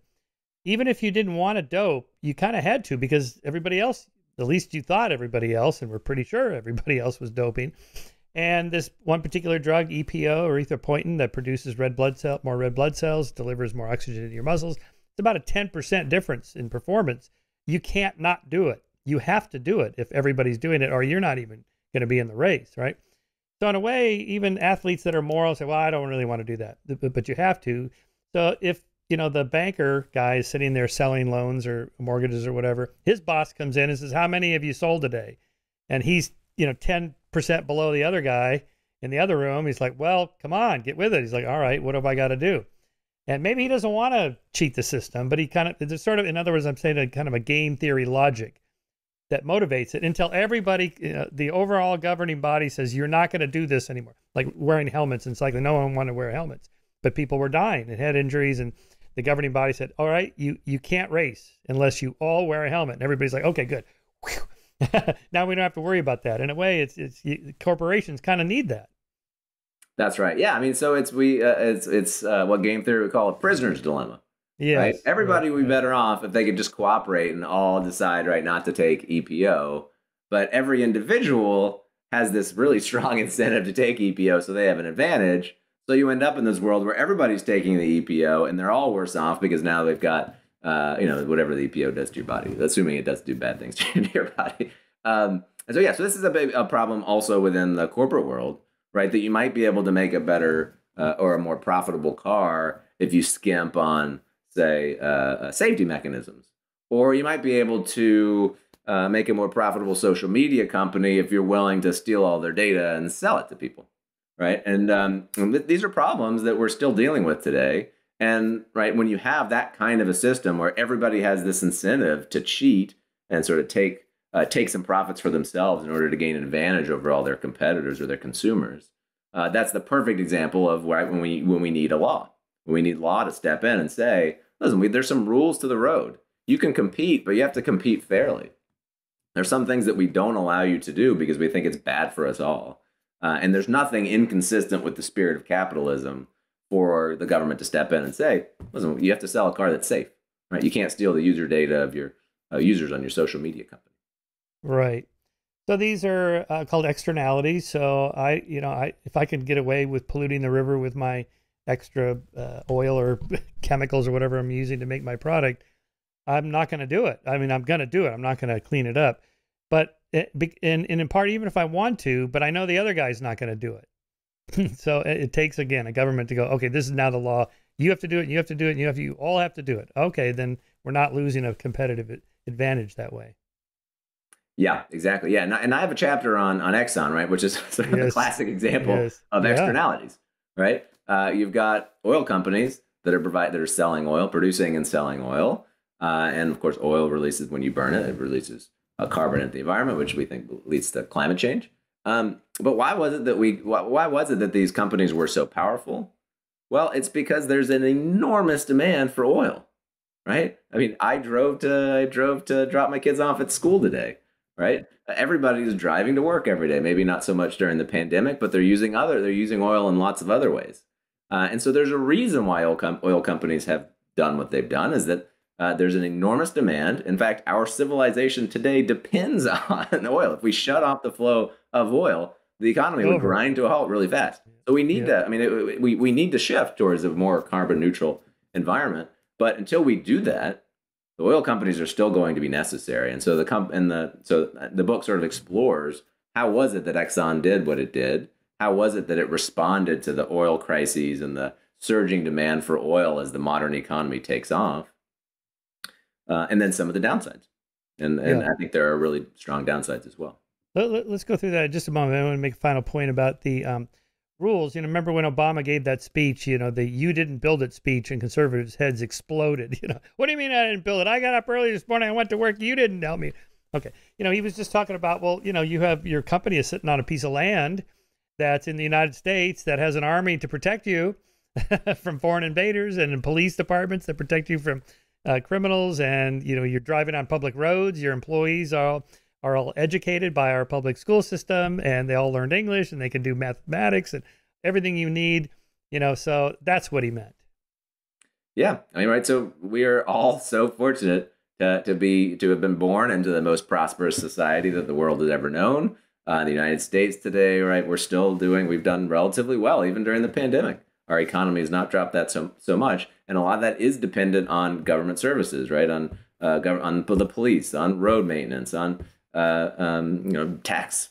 even if you didn't want to dope, you kind of had to, because everybody else, at least you thought everybody else, and we're pretty sure everybody else, was doping. And this one particular drug, E P O, or erythropoietin, that produces red blood cell, more red blood cells, delivers more oxygen to your muscles. It's about a ten percent difference in performance. You can't not do it. You have to do it if everybody's doing it, or you're not even going to be in the race, right? So in a way, even athletes that are moral say, well, I don't really want to do that, but you have to. So if, you know, the banker guy is sitting there selling loans or mortgages or whatever, his boss comes in and says, how many have you sold today? And he's, you know, ten percent below the other guy in the other room. He's like, well, come on, get with it. He's like, all right, what have I got to do? And maybe he doesn't want to cheat the system, but he kind of, it's sort of, in other words, I'm saying a kind of a game theory logic that motivates it until everybody, you know, the overall governing body says, you're not going to do this anymore. Like wearing helmets in cycling, no one wanted to wear helmets, but people were dying and had injuries, and the governing body said, all right, you, you can't race unless you all wear a helmet. And everybody's like, okay, good. Now we don't have to worry about that. In a way, it's, it's you, corporations kind of need that. That's right. Yeah. I mean, so it's, we, uh, it's, it's uh, what game theory would call a prisoner's dilemma, Yes, right? Everybody right, would be better off if they could just cooperate and all decide, right, not to take E P O. But every individual has this really strong incentive to take E P O, so they have an advantage. So you end up in this world where everybody's taking the E P O and they're all worse off because now they've got, uh, you know, whatever the E P O does to your body, assuming it does do bad things to your body. Um, and so, yeah, so this is a big a problem also within the corporate world, right? That you might be able to make a better uh, or a more profitable car if you skimp on, say, uh, uh, safety mechanisms, or you might be able to Uh, make a more profitable social media company if you're willing to steal all their data and sell it to people, right? And, um, and th these are problems that we're still dealing with today. And right, when you have that kind of a system where everybody has this incentive to cheat and sort of take uh, take some profits for themselves in order to gain an advantage over all their competitors or their consumers, uh, that's the perfect example of right, when we when we need a law, when we need law to step in and say, listen, we, there's some rules to the road. You can compete, but you have to compete fairly. There's some things that we don't allow you to do because we think it's bad for us all. Uh, and there's nothing inconsistent with the spirit of capitalism for the government to step in and say, listen, you have to sell a car that's safe, right? You can't steal the user data of your uh, users on your social media company. Right. So these are uh, called externalities. So I, you know, I, if I could get away with polluting the river with my extra uh, oil or chemicals or whatever I'm using to make my product, I'm not going to do it. I mean, I'm going to do it. I'm not going to clean it up. But it, and, and in part, even if I want to, but I know the other guy's not going to do it. So it, it takes, again, a government to go, okay, this is now the law. You have to do it. You have to do it. And you have to, you all have to do it. Okay, then we're not losing a competitive advantage that way. Yeah, exactly. Yeah. And I, and I have a chapter on, on Exxon, right, which is sort of yes. the classic example yes. of externalities, yeah. right? Uh, you've got oil companies that are, provide, that are selling oil, producing and selling oil. Uh, and of course, oil releases when you burn it. It releases uh, carbon into the environment, which we think leads to climate change. Um, but why was it that we? Why, why was it that these companies were so powerful? Well, it's because there's an enormous demand for oil, right? I mean, I drove to I drove to drop my kids off at school today, right? Everybody's driving to work every day. Maybe not so much during the pandemic, but they're using other they're using oil in lots of other ways. Uh, and so there's a reason why oil com oil companies have done what they've done, is that Uh, there's an enormous demand. In fact, our civilization today depends on oil. If we shut off the flow of oil, the economy would grind to a halt really fast. So we need yeah. to, I mean, it, we, we need to shift towards a more carbon neutral environment. But until we do that, the oil companies are still going to be necessary. And so the, comp and the, so the book sort of explores, how was it that Exxon did what it did? How was it that it responded to the oil crises and the surging demand for oil as the modern economy takes off? Uh, and then some of the downsides. And, and yeah. I think there are really strong downsides as well. Let, let, let's go through that in just a moment. I want to make a final point about the um, rules. You know, remember when Obama gave that speech, you know, the you didn't build it speech, and conservatives' heads exploded. You know, what do you mean I didn't build it? I got up early this morning. I went to work. You didn't help me. Okay. You know, he was just talking about, well, you know, you have your company is sitting on a piece of land that's in the United States that has an army to protect you from foreign invaders and police departments that protect you from Uh, criminals, and you know you're driving on public roads. Your employees are all, are all educated by our public school system, and they all learned English, and they can do mathematics and everything you need. You know, so that's what he meant. Yeah, I mean, right. So we are all so fortunate to, to be to have been born into the most prosperous society that the world has ever known. Uh, the United States today, right? We're still doing. We've done relatively well, even during the pandemic. Our economy has not dropped that so, so much. And a lot of that is dependent on government services, right? On, uh, gov on the police, on road maintenance, on, uh, um, you know, tax,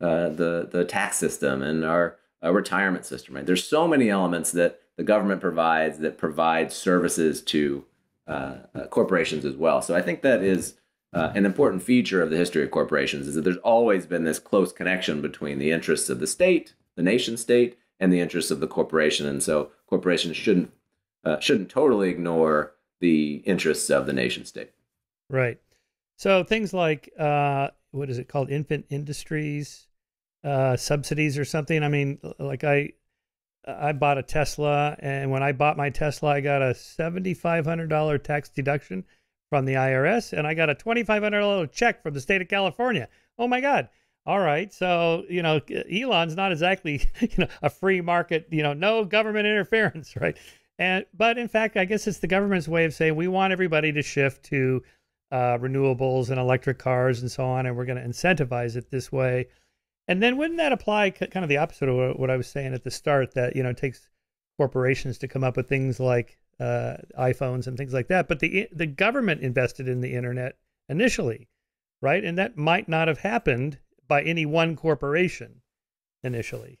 uh, the, the tax system and our, our retirement system, right? There's so many elements that the government provides that provide services to uh, uh, corporations as well. So I think that is uh, an important feature of the history of corporations, is that there's always been this close connection between the interests of the state, the nation state, and the interests of the corporation. And so corporations shouldn't uh, shouldn't totally ignore the interests of the nation state. Right. So things like, uh, what is it called? Infant industries, uh, subsidies or something. I mean, like I, I bought a Tesla, and when I bought my Tesla, I got a seven thousand five hundred dollar tax deduction from the I R S, and I got a two thousand five hundred dollar check from the state of California. Oh my God. All right. So, you know, Elon's not exactly, you know, a free market, you know, no government interference, right? And but in fact, I guess it's the government's way of saying we want everybody to shift to uh, renewables and electric cars and so on, and we're going to incentivize it this way. And then wouldn't that apply kind of the opposite of what I was saying at the start, that, you know, it takes corporations to come up with things like uh, iPhones and things like that. But the the government invested in the internet initially, right? And that might not have happened by any one corporation initially.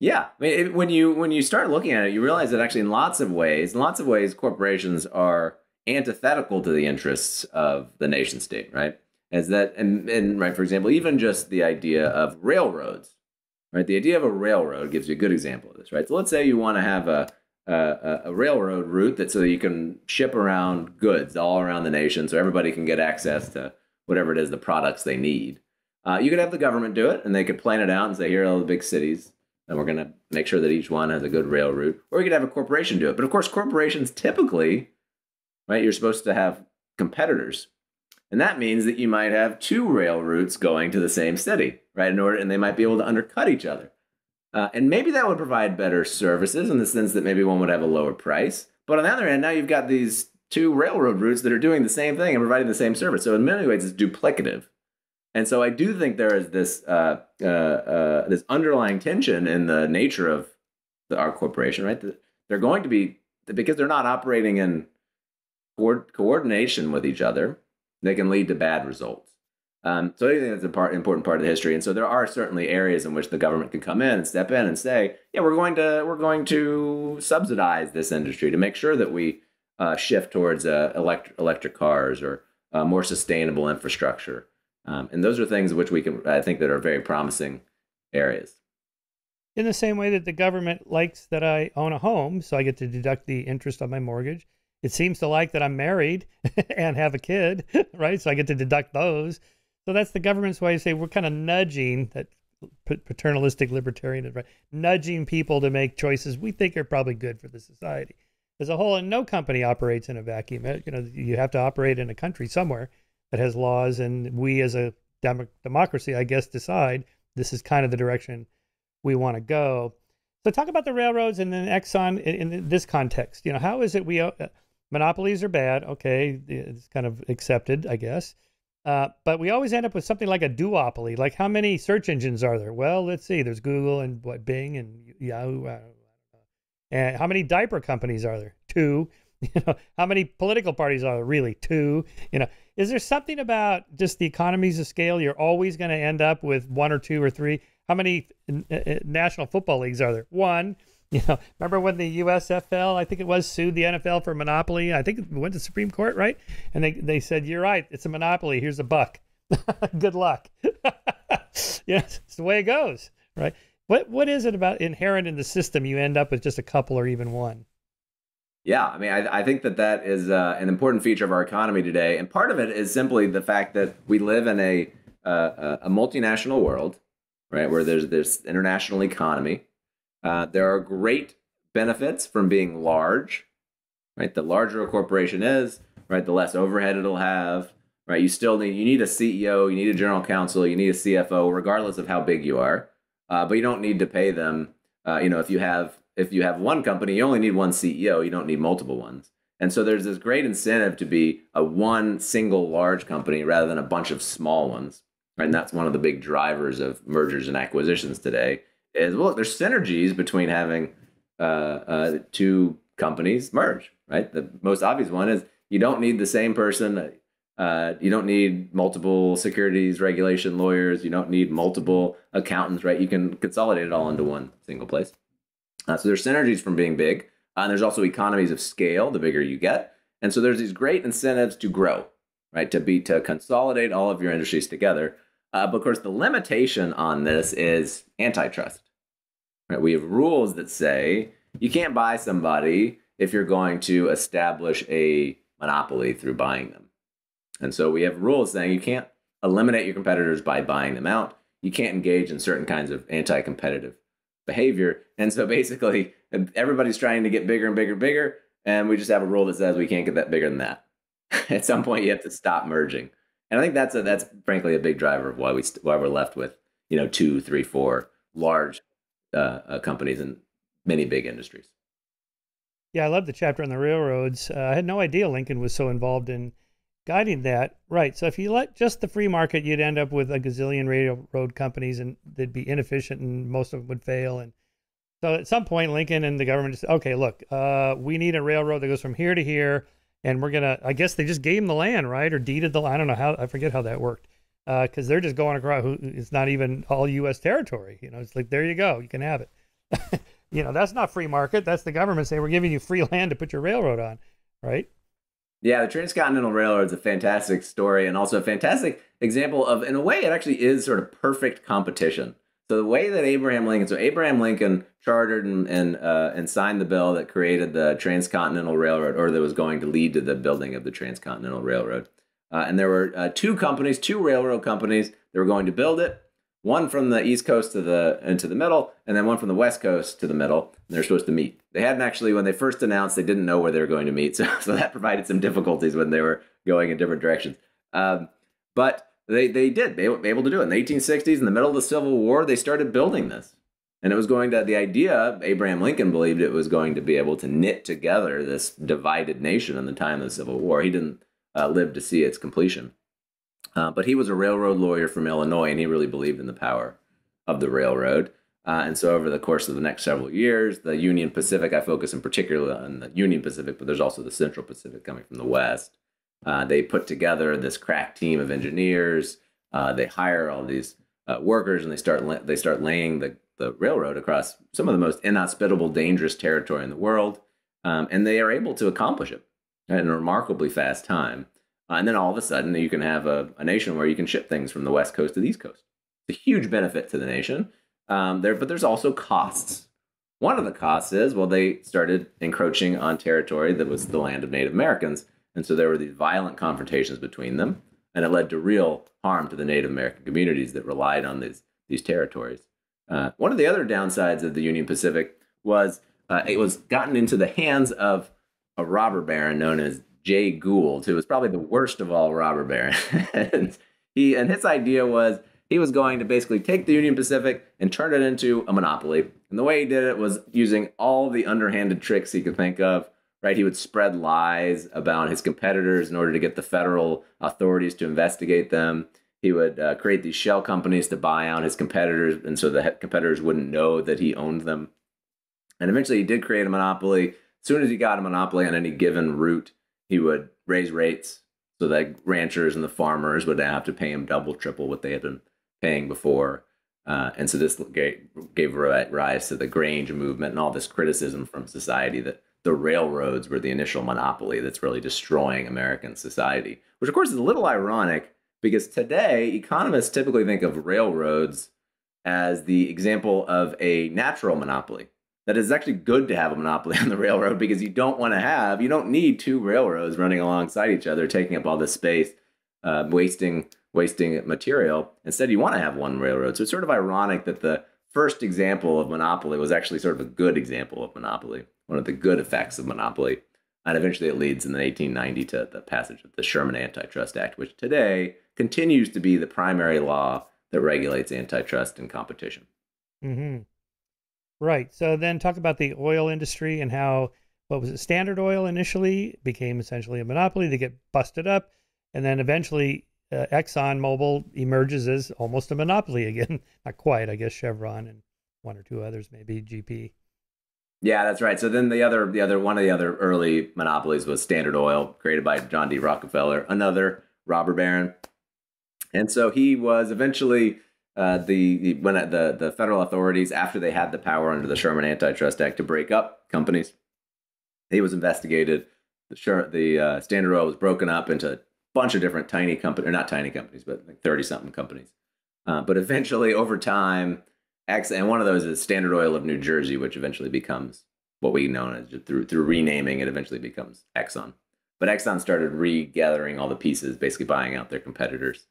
Yeah, I mean, it, when you when you start looking at it, you realize that actually in lots of ways, in lots of ways, corporations are antithetical to the interests of the nation state, right? As that, and, and right, for example, even just the idea of railroads, right? The idea of a railroad gives you a good example of this, right? So let's say you want to have a a, a railroad route that so that you can ship around goods all around the nation, so everybody can get access to whatever it is the products they need. Uh, you could have the government do it, and they could plan it out and say, here are all the big cities, and we're going to make sure that each one has a good rail route. Or you could have a corporation do it. But of course, corporations typically, right, you're supposed to have competitors. And that means that you might have two rail routes going to the same city, right, in order, and they might be able to undercut each other. Uh, and maybe that would provide better services in the sense that maybe one would have a lower price. But on the other hand, now you've got these two railroad routes that are doing the same thing and providing the same service. So in many ways, it's duplicative. And so I do think there is this uh, uh, uh, this underlying tension in the nature of the, our corporation, right? They're going to be, because they're not operating in co coordination with each other, they can lead to bad results. Um, so I think that's an important part of the history. And so there are certainly areas in which the government can come in and step in and say, yeah, we're going to, we're going to subsidize this industry to make sure that we uh, shift towards uh, elect electric cars or uh, more sustainable infrastructure. Um, and those are things which we can, I think, that are very promising areas. In the same way that the government likes that I own a home, so I get to deduct the interest on my mortgage, it seems to like that I'm married and have a kid, right? So I get to deduct those. So that's the government's way to say we're kind of nudging, that paternalistic libertarian, right? Nudging people to make choices we think are probably good for the society as a whole. And no company operates in a vacuum. You know, you have to operate in a country somewhere that has laws, and we as a dem democracy, I guess, decide this is kind of the direction we want to go. So talk about the railroads and then Exxon in, in this context. You know, how is it we, uh, monopolies are bad, okay, it's kind of accepted, I guess, uh, but we always end up with something like a duopoly. Like, how many search engines are there? Well, let's see, there's Google and what, Bing and Yahoo, uh, and how many diaper companies are there? Two. You know, how many political parties are there? Really, two? You know, is there something about just the economies of scale? You're always going to end up with one or two or three. How many national football leagues are there? One. You know, remember when the U S F L, I think it was, sued the N F L for monopoly? I think it went to the Supreme Court, right? And they, they said, you're right, it's a monopoly. Here's a buck. Good luck. Yes, it's the way it goes, right? What, what is it about inherent in the system you end up with just a couple or even one? Yeah, I mean, I, I think that that is uh, an important feature of our economy today. And part of it is simply the fact that we live in a, uh, a multinational world, right, where there's this international economy. Uh, there are great benefits from being large, right? The larger a corporation is, right, the less overhead it'll have, right? You still need, you need a C E O, you need a general counsel, you need a C F O, regardless of how big you are. Uh, but you don't need to pay them, uh, you know, if you have, if you have one company, you only need one C E O. You don't need multiple ones. And so there's this great incentive to be a one single large company rather than a bunch of small ones. Right? And that's one of the big drivers of mergers and acquisitions today is, well, there's synergies between having uh, uh, two companies merge. Right? The most obvious one is you don't need the same person. Uh, you don't need multiple securities regulation lawyers. You don't need multiple accountants. Right? You can consolidate it all into one single place. Uh, so there's synergies from being big, uh, and there's also economies of scale, the bigger you get. And so there's these great incentives to grow, right, to be, to consolidate all of your industries together. Uh, but of course, the limitation on this is antitrust, right? We have rules that say you can't buy somebody if you're going to establish a monopoly through buying them. And so we have rules saying you can't eliminate your competitors by buying them out. You can't engage in certain kinds of anti-competitive behavior. And so basically everybody's trying to get bigger and bigger and bigger, and we just have a rule that says we can't get that bigger than that. At some point you have to stop merging. And I think that's a, that's frankly a big driver of why we why we're left with, you know, two, three, four large uh, uh, companies in many big industries. Yeah, I love the chapter on the railroads. Uh, I had no idea Lincoln was so involved in guiding that. Right. So if you let just the free market, you'd end up with a gazillion railroad companies, and they'd be inefficient, and most of them would fail. And so at some point, Lincoln and the government just, okay, look, uh, we need a railroad that goes from here to here, and we're going to, I guess they just gave him the land, right? Or deeded the land. I don't know how, I forget how that worked. Because uh, they're just going across, it's not even all U S territory. You know, it's like, there you go, you can have it. You know, that's not free market. That's the government saying, we're giving you free land to put your railroad on, right? Yeah, the Transcontinental Railroad is a fantastic story, and also a fantastic example of, in a way, it actually is sort of perfect competition. So the way that Abraham Lincoln, so Abraham Lincoln chartered and and, uh, and signed the bill that created the Transcontinental Railroad, or that was going to lead to the building of the Transcontinental Railroad. Uh, and there were uh, two companies, two railroad companies that were going to build it. One from the East Coast to the into the middle, and then one from the West Coast to the middle. And they're supposed to meet. They hadn't actually, when they first announced, they didn't know where they were going to meet. So, so that provided some difficulties when they were going in different directions. Um, but they, they did. They were able to do it. In the eighteen sixties, in the middle of the Civil War, they started building this. And it was going to, the idea, Abraham Lincoln believed it was going to be able to knit together this divided nation in the time of the Civil War. He didn't uh, live to see its completion. Uh, but he was a railroad lawyer from Illinois, and he really believed in the power of the railroad. Uh, and so over the course of the next several years, the Union Pacific, I focus in particular on the Union Pacific, but there's also the Central Pacific coming from the West. Uh, they put together this crack team of engineers. Uh, they hire all these uh, workers, and they start, they start laying the, the railroad across some of the most inhospitable, dangerous territory in the world. Um, and they are able to accomplish it in a remarkably fast time. Uh, and then all of a sudden, you can have a, a nation where you can ship things from the West Coast to the East Coast. It's a huge benefit to the nation. Um, there, but there's also costs. One of the costs is, well, they started encroaching on territory that was the land of Native Americans. And so there were these violent confrontations between them. And it led to real harm to the Native American communities that relied on these, these territories. Uh, one of the other downsides of the Union Pacific was uh, it was gotten into the hands of a robber baron known as Jay Gould, who was probably the worst of all robber barons. he and his idea was he was going to basically take the Union Pacific and turn it into a monopoly. And the way he did it was using all the underhanded tricks he could think of. Right, he would spread lies about his competitors in order to get the federal authorities to investigate them. He would uh, create these shell companies to buy out his competitors, and so the competitors wouldn't know that he owned them. And eventually, he did create a monopoly. As soon as he got a monopoly on any given route, he would raise rates so that ranchers and the farmers would have to pay him double, triple what they had been paying before. Uh, and so this gave, gave rise to the Grange movement and all this criticism from society that the railroads were the initial monopoly that's really destroying American society, which, of course, is a little ironic because today economists typically think of railroads as the example of a natural monopoly. That is actually good to have a monopoly on the railroad because you don't want to have, you don't need two railroads running alongside each other, taking up all this space, uh, wasting, wasting material. Instead, you want to have one railroad. So it's sort of ironic that the first example of monopoly was actually sort of a good example of monopoly, one of the good effects of monopoly. And eventually it leads in the eighteen ninety to the passage of the Sherman Antitrust Act, which today continues to be the primary law that regulates antitrust and competition. Mm-hmm. Right. So then talk about the oil industry and how, what was it, Standard Oil initially became essentially a monopoly. They get busted up. And then eventually uh, Exxon Mobil emerges as almost a monopoly again. Not quite, I guess, Chevron and one or two others, maybe G P. Yeah, that's right. So then the other, the other one of the other early monopolies was Standard Oil, created by John D. Rockefeller, another robber baron. And so he was eventually... Uh, the, the when the the federal authorities, after they had the power under the Sherman Antitrust Act to break up companies, he was investigated. The the uh, Standard Oil was broken up into a bunch of different tiny companies, or not tiny companies, but like thirty something companies. Uh, but eventually, over time, X and one of those is Standard Oil of New Jersey, which eventually becomes what we know as through through renaming it eventually becomes Exxon. But Exxon started regathering all the pieces, basically buying out their competitors.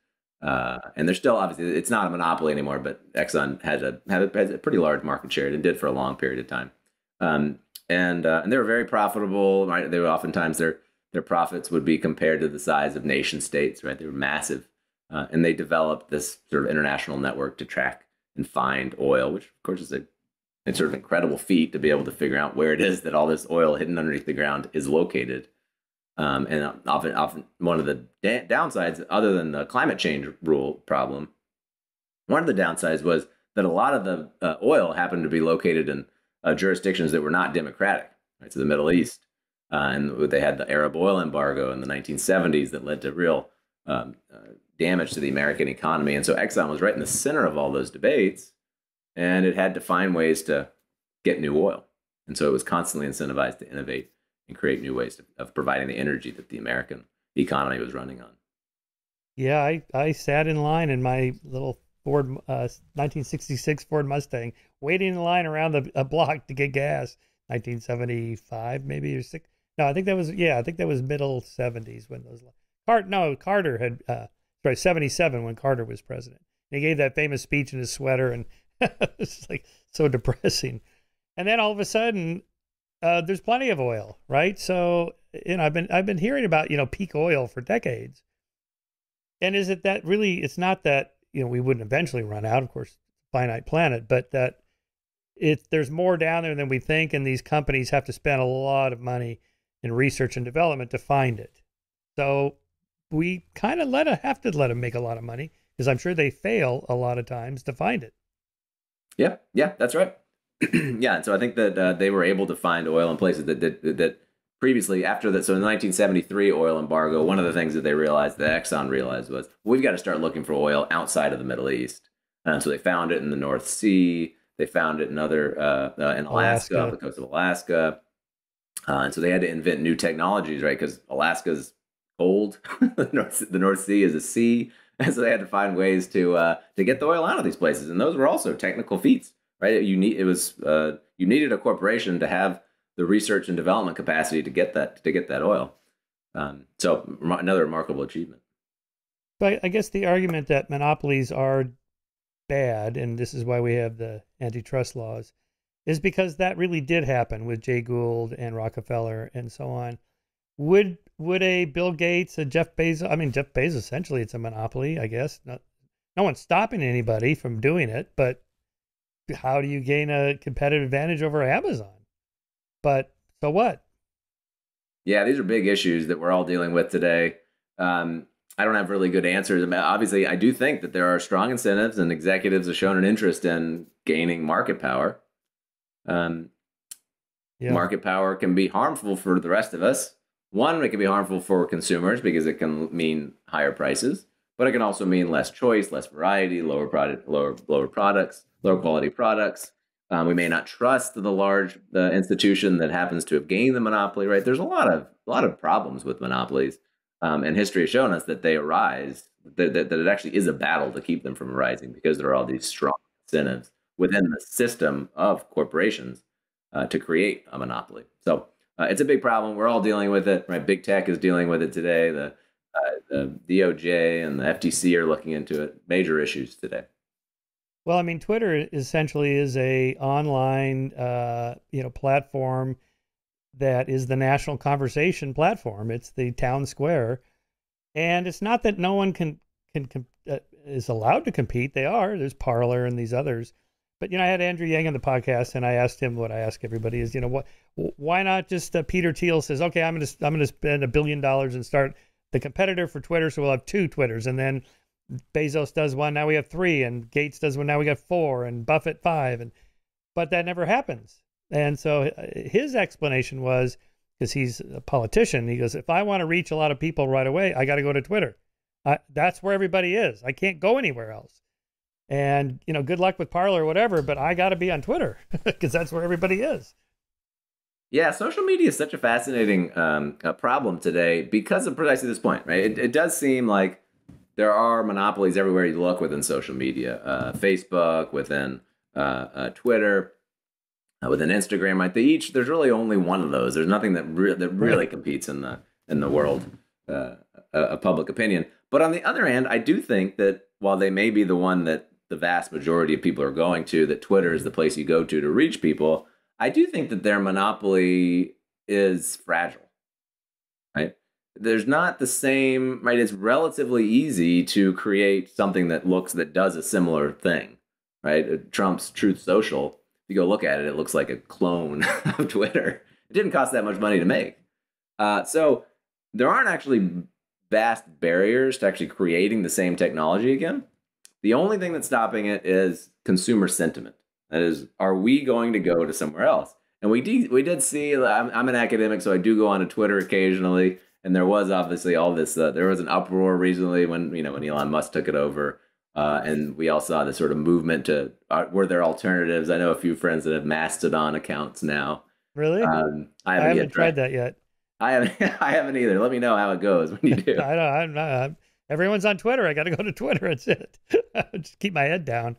Uh, and they're still, obviously, it's not a monopoly anymore, but Exxon had a, had a, had a pretty large market share and did for a long period of time. Um, and, uh, and they were very profitable, right? They were oftentimes, their, their profits would be compared to the size of nation states, right? They were massive. Uh, and they developed this sort of international network to track and find oil, which of course is a It's sort of an incredible feat to be able to figure out where it is that all this oil hidden underneath the ground is located. Um, and often, often one of the da downsides, other than the climate change rule problem, one of the downsides was that a lot of the uh, oil happened to be located in uh, jurisdictions that were not democratic, right? So the Middle East, uh, and they had the Arab oil embargo in the nineteen seventies that led to real um, uh, damage to the American economy. And so Exxon was right in the center of all those debates, and it had to find ways to get new oil. And so it was constantly incentivized to innovate and create new ways to, of providing the energy that the American economy was running on. Yeah, I, I sat in line in my little Ford, uh, nineteen sixty-six Ford Mustang, waiting in line around the, a block to get gas, nineteen seventy-five maybe, or six. No, I think that was, yeah, I think that was middle seventies when those, Cart, no, Carter had, uh, sorry, seventy-seven when Carter was president. And he gave that famous speech in his sweater, and it's like so depressing. And then all of a sudden, uh, there's plenty of oil, right? So, you know, I've been, I've been hearing about, you know, peak oil for decades. And is it that really, it's not that, you know, we wouldn't eventually run out, of course, finite planet, but that it, there's more down there than we think. And these companies have to spend a lot of money in research and development to find it. So we kind of let them, have to let them make a lot of money, because I'm sure they fail a lot of times to find it. Yeah. Yeah, that's right. Yeah. And so I think that uh, they were able to find oil in places that, that, that previously after that. So in the nineteen seventy-three oil embargo, one of the things that they realized, that Exxon realized, was we've got to start looking for oil outside of the Middle East. Um, so they found it in the North Sea. They found it in other, uh, uh, in Alaska, Alaska, the coast of Alaska. Uh, and so they had to invent new technologies, right? Because Alaska's old. the, North, the North Sea is a sea. And so they had to find ways to uh, to get the oil out of these places, and those were also technical feats, right? You need it was uh, you needed a corporation to have the research and development capacity to get that to get that oil. Um, so another remarkable achievement. But I guess the argument that monopolies are bad, and this is why we have the antitrust laws, is because that really did happen with Jay Gould and Rockefeller and so on. Would would a Bill Gates, a Jeff Bezos, I mean, Jeff Bezos, essentially it's a monopoly, I guess. Not, no one's stopping anybody from doing it, but how do you gain a competitive advantage over Amazon? But so what? Yeah, these are big issues that we're all dealing with today. Um, I don't have really good answers. I mean, obviously, I do think that there are strong incentives, and executives have shown an interest in gaining market power. Um, yeah. Market power can be harmful for the rest of us. One, it can be harmful for consumers because it can mean higher prices, but it can also mean less choice, less variety, lower product, lower lower products, lower quality products. Um, we may not trust the large uh, institution that happens to have gained the monopoly. Right? There's a lot of a lot of problems with monopolies, um, and history has shown us that they arise. That, that that it actually is a battle to keep them from arising, because there are all these strong incentives within the system of corporations uh, to create a monopoly. So. Uh, it's a big problem. We're all dealing with it, right? Big tech is dealing with it today. The, uh, the D O J and the F T C are looking into it. Major issues today. Well, I mean, Twitter essentially is a online, uh, you know, platform that is the national conversation platform. It's the town square, and it's not that no one can can com uh, is allowed to compete. They are. There's Parler and these others. But, you know, I had Andrew Yang on the podcast, and I asked him what I ask everybody is, you know, what, why not just uh, Peter Thiel says, okay, I'm going to, I'm going to spend a billion dollars and start the competitor for Twitter. So we'll have two Twitters, and then Bezos does one. Now we have three, and Gates does one. Now we got four, and Buffett five. And, but that never happens. And so his explanation was, because he's a politician, he goes, if I want to reach a lot of people right away, I got to go to Twitter. I, that's where everybody is. I can't go anywhere else. And, you know, good luck with Parler or whatever, but I got to be on Twitter because that's where everybody is. Yeah, social media is such a fascinating um, uh, problem today because of precisely this point, right? It, it does seem like there are monopolies everywhere you look within social media, uh, Facebook, within uh, uh, Twitter, uh, within Instagram. Right? They each there's really only one of those. There's nothing that re that really competes in the in the world uh, of public opinion. But on the other hand, I do think that while they may be the one that the vast majority of people are going to, that Twitter is the place you go to to reach people, I do think that their monopoly is fragile, right? There's not the same, right? It's relatively easy to create something that looks, that does a similar thing, right? Trump's Truth Social. you go look at it, it looks like a clone of Twitter. It didn't cost that much money to make. Uh, so there aren't actually vast barriers to actually creating the same technology again. The only thing that's stopping it is consumer sentiment. That is, are we going to go to somewhere else? And we did, we did see, I'm, I'm an academic, so I do go on to Twitter occasionally. And there was obviously all this, uh, there was an uproar recently when, you know, when Elon Musk took it over. Uh, and we all saw this sort of movement to, uh, were there alternatives? I know a few friends that have Mastodon accounts now. Really? Um, I haven't, I haven't tried that yet. I haven't, I haven't either. Let me know how it goes when you do. I don't, I'm not, I'm, everyone's on Twitter. I got to go to Twitter. That's it. Just keep my head down.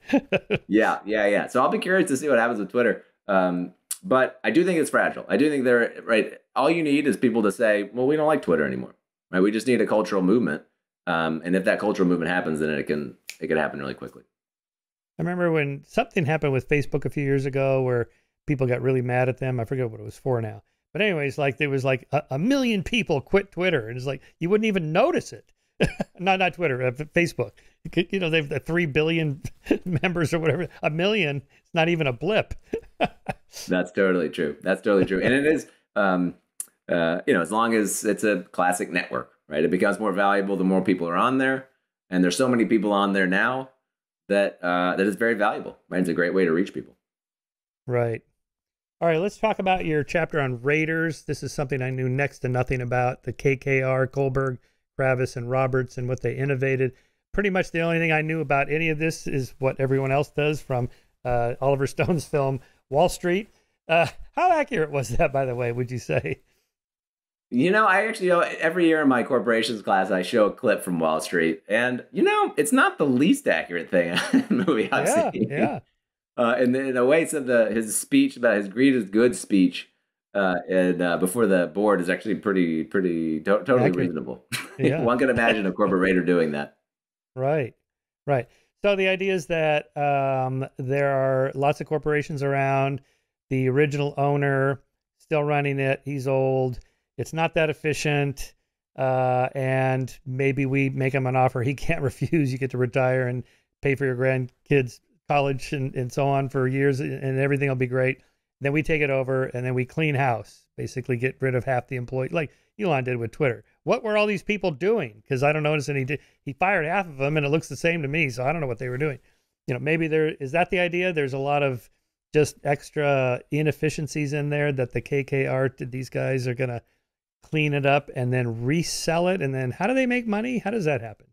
Yeah, yeah, yeah. So I'll be curious to see what happens with Twitter. Um, But I do think it's fragile. I do think they're right. All you need is people to say, well, we don't like Twitter anymore, right? We just need a cultural movement. Um, and if that cultural movement happens, then it can, it can happen really quickly. I remember when something happened with Facebook a few years ago where people got really mad at them. I forget what it was for now, but anyways, like there was like a, a million people quit Twitter, and it's like, you wouldn't even notice it. not, not Twitter, uh, Facebook, you know, they've the three billion members or whatever, a million, it's not even a blip. That's totally true. That's totally true. And it is, um, uh, you know, as long as it's a classic network, right? It becomes more valuable the more people are on there. And there's so many people on there now that, uh, that is very valuable, right? It's a great way to reach people. Right. All right. Let's talk about your chapter on raiders. This is something I knew next to nothing about, the K K R, Kohlberg, Kravis, and Roberts, and what they innovated. Pretty much the only thing I knew about any of this is what everyone else does from uh, Oliver Stone's film, Wall Street. Uh, how accurate was that, by the way, would you say? You know, I actually, you know, every year in my corporations class, I show a clip from Wall Street. And, you know, it's not the least accurate thing in the movie I've yeah, seen. Yeah. Uh, and then in a way, some of the, his speech about his greed is good speech uh, and uh, before the board is actually pretty, pretty to totally accurate. Reasonable. Yeah. One can imagine a corporate raider doing that. Right, right. So the idea is that um, there are lots of corporations around, the original owner still running it, he's old, it's not that efficient, uh, and maybe we make him an offer he can't refuse, you get to retire and pay for your grandkids' college and, and so on for years, and everything will be great. Then we take it over, and then we clean house, basically get rid of half the employees, like Elon did with Twitter. What were all these people doing? Because I don't notice any. He fired half of them, and it looks the same to me. So I don't know what they were doing. You know, maybe there is that the idea. There's a lot of just extra inefficiencies in there that the K K R, these guys are going to clean it up and then resell it. And then how do they make money? How does that happen?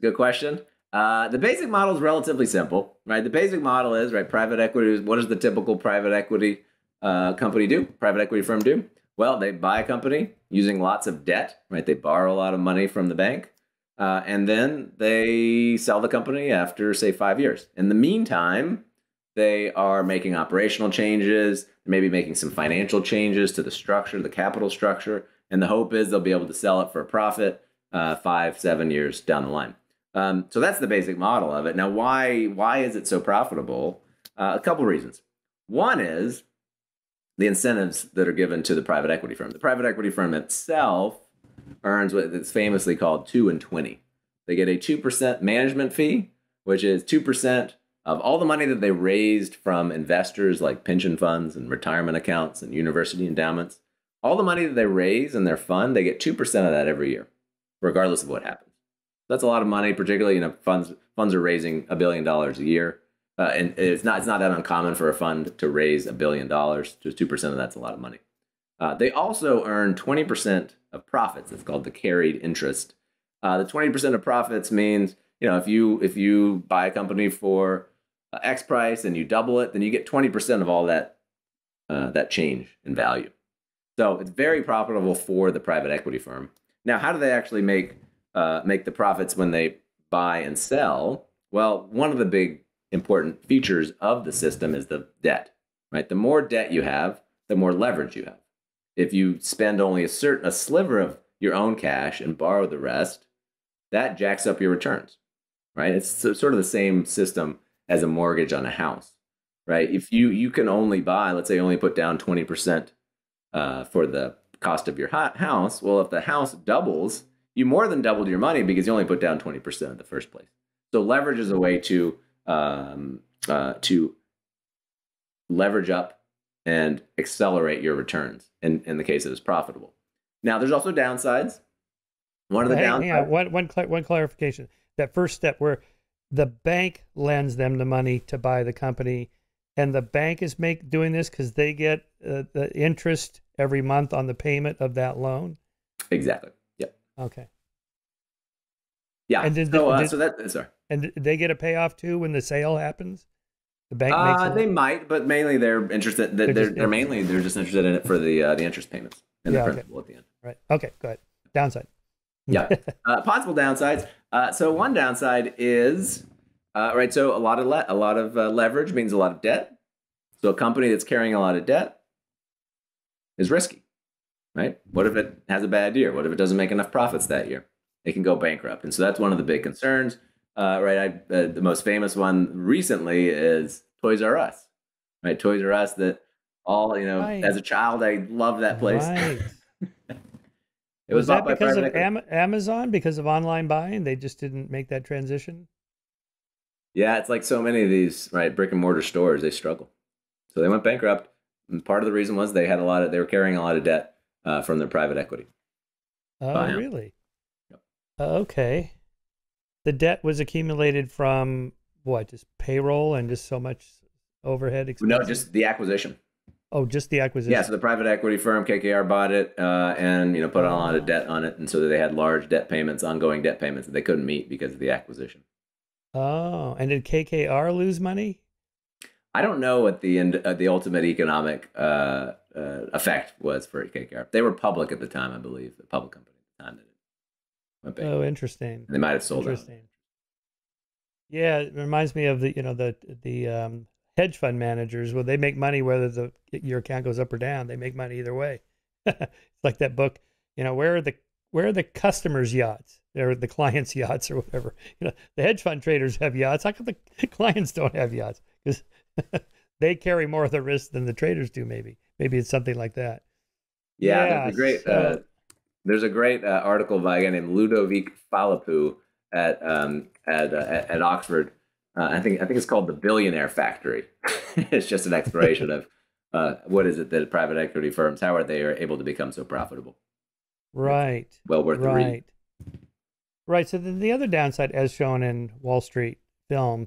Good question. Uh, the basic model is relatively simple, right? The basic model is right. Private equity is what does the typical private equity uh, company do? Private equity firm do? Well, they buy a company using lots of debt, right? They borrow a lot of money from the bank, uh, and then they sell the company after, say, five years. In the meantime, they are making operational changes, maybe making some financial changes to the structure, the capital structure, and the hope is they'll be able to sell it for a profit uh, five, seven years down the line. Um, so that's the basic model of it. Now, why, why is it so profitable? Uh, a couple reasons. One is the incentives that are given to the private equity firm. The private equity firm itself earns what is famously called two and twenty. They get a two percent management fee, which is two percent of all the money that they raised from investors like pension funds and retirement accounts and university endowments. All the money that they raise in their fund, they get two percent of that every year, regardless of what happens. That's a lot of money, particularly, you know, funds, funds are raising a billion dollars a year. Uh, and it's not, it's not that uncommon for a fund to raise a billion dollars. Just two percent of that's a lot of money. Uh, they also earn twenty percent of profits. It's called the carried interest. Uh, the twenty percent of profits means, you know, if you, if you buy a company for uh, X price and you double it, then you get twenty percent of all that, uh, that change in value. So it's very profitable for the private equity firm. Now, how do they actually make, uh, make the profits when they buy and sell? Well, one of the big important features of the system is the debt, right? The more debt you have, the more leverage you have. If you spend only a certain, a sliver of your own cash and borrow the rest, that jacks up your returns, right? It's sort of the same system as a mortgage on a house, right? If you, you can only buy, let's say you only put down twenty percent uh, for the cost of your house. Well, if the house doubles, you more than doubled your money because you only put down twenty percent in the first place. So leverage is a way to Um, uh, to leverage up and accelerate your returns in, in the case it is profitable. Now, there's also downsides. One of the downsides. Yeah, one, one, one clarification. That first step where the bank lends them the money to buy the company, and the bank is make, doing this because they get uh, the interest every month on the payment of that loan? Exactly. Yep. Okay. Yeah. And did, so, uh, did, so that, sorry. And did they get a payoff too when the sale happens? The bank makes uh, they might, but mainly they're interested. They're, they're, they're mainly they're just interested in it for the uh, the interest payments and yeah, the principal okay. at the end. Right. Okay. Go ahead. Downside. Yeah. Uh, possible downsides. Uh, so one downside is uh, right. So a lot of le a lot of uh, leverage means a lot of debt. So a company that's carrying a lot of debt is risky, right? What if it has a bad year? What if it doesn't make enough profits that year? It can go bankrupt, and so that's one of the big concerns. Uh, right, I, uh, the most famous one recently is Toys R Us, right? Toys R Us, that all you know. Right. As a child, I loved that place. Right. It was, was that because of Am Amazon, because of online buying. They just didn't make that transition. Yeah, it's like so many of these right brick and mortar stores. They struggle, so they went bankrupt. And part of the reason was they had a lot of they were carrying a lot of debt uh, from their private equity. Oh, Buy really? Yep. Okay. The debt was accumulated from what? Just payroll and just so much overhead expenses? No, just the acquisition. Oh, just the acquisition. Yeah, so the private equity firm, K K R, bought it uh, and you know put oh. a lot of debt on it. And so they had large debt payments, ongoing debt payments that they couldn't meet because of the acquisition. Oh, and did K K R lose money? I don't know what the, end, uh, the ultimate economic uh, uh, effect was for K K R. They were public at the time, I believe, the public company at the time. Oh, interesting. And they might have sold it. Interesting. Out. Yeah, it reminds me of the you know the the um, hedge fund managers. Well, they make money whether the your account goes up or down. They make money either way. It's like that book, you know, where are the where are the customers' yachts? Or the clients' yachts or whatever. You know, the hedge fund traders have yachts. How come the clients don't have yachts? Because they carry more of the risk than the traders do. Maybe maybe it's something like that. Yeah, yeah, that's a great. So, uh, There's a great uh, article by a guy named Ludovic Falapou at um, at, uh, at Oxford. Uh, I think I think it's called The Billionaire Factory. It's just an exploration of uh, what is it that private equity firms, how are they are able to become so profitable? Right. It's well worth right. the read. Right. So then the other downside, as shown in Wall Street film,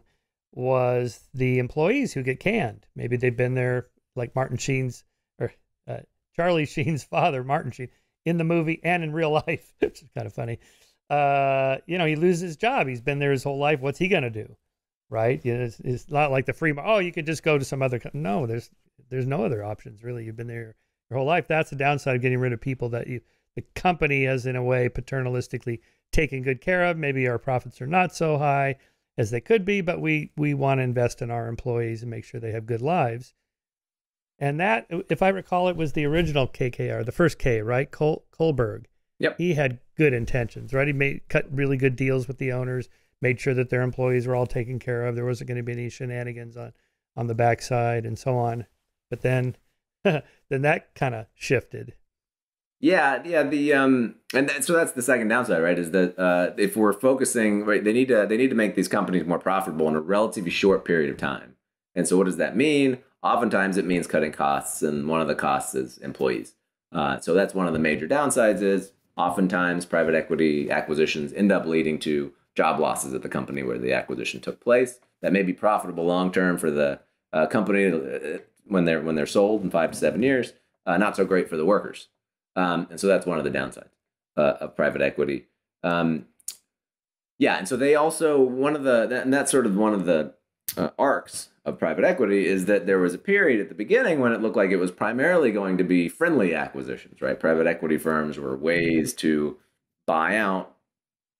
was the employees who get canned. Maybe they've been there, like Martin Sheen's or uh, Charlie Sheen's father, Martin Sheen. In the movie and in real life, which is kind of funny. Uh, you know, he loses his job. He's been there his whole life. What's he going to do? Right. You know, it's, it's not like the free market. Oh, you could just go to some other. No, there's, there's no other options. Really. You've been there your whole life. That's the downside of getting rid of people that you, the company has in a way paternalistically taken good care of. Maybe our profits are not so high as they could be, but we, we want to invest in our employees and make sure they have good lives. And that, if I recall, it was the original K K R, the first K, right? Col Kohlberg. Yep. He had good intentions, right? He made cut really good deals with the owners, made sure that their employees were all taken care of. There wasn't going to be any shenanigans on, on the backside and so on. But then, then that kind of shifted. Yeah, yeah. The um, and that, so that's the second downside, right? Is that uh, if we're focusing, right? They need to they need to make these companies more profitable in a relatively short period of time. And so, what does that mean? Oftentimes it means cutting costs, and one of the costs is employees. Uh, so that's one of the major downsides is oftentimes private equity acquisitions end up leading to job losses at the company where the acquisition took place. That may be profitable long-term for the uh, company when they're, when they're sold in five to seven years, uh, not so great for the workers. Um, and so that's one of the downsides uh, of private equity. Um, yeah, and so they also, one of the, and that's sort of one of the uh, arcs of private equity is that there was a period at the beginning when it looked like it was primarily going to be friendly acquisitions, right? Private equity firms were ways to buy out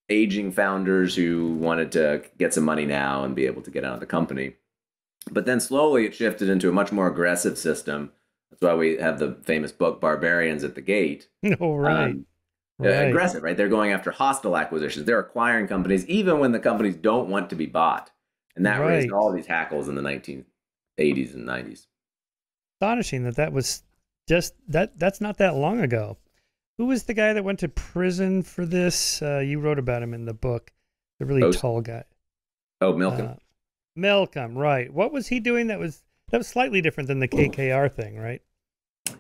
aging founders who wanted to get some money now and be able to get out of the company. But then slowly it shifted into a much more aggressive system. That's why we have the famous book, Barbarians at the Gate. Oh, right. Um, right. Aggressive, right? They're going after hostile acquisitions. They're acquiring companies, even when the companies don't want to be bought. And that right. raised all these hackles in the nineteen eighties and nineties. Astonishing that that was just, that. that's not that long ago. Who was the guy that went to prison for this? Uh, you wrote about him in the book. The really Post. tall guy. Oh, Milcom. Uh, Milcom, right. What was he doing that was That was slightly different than the K K R thing, right?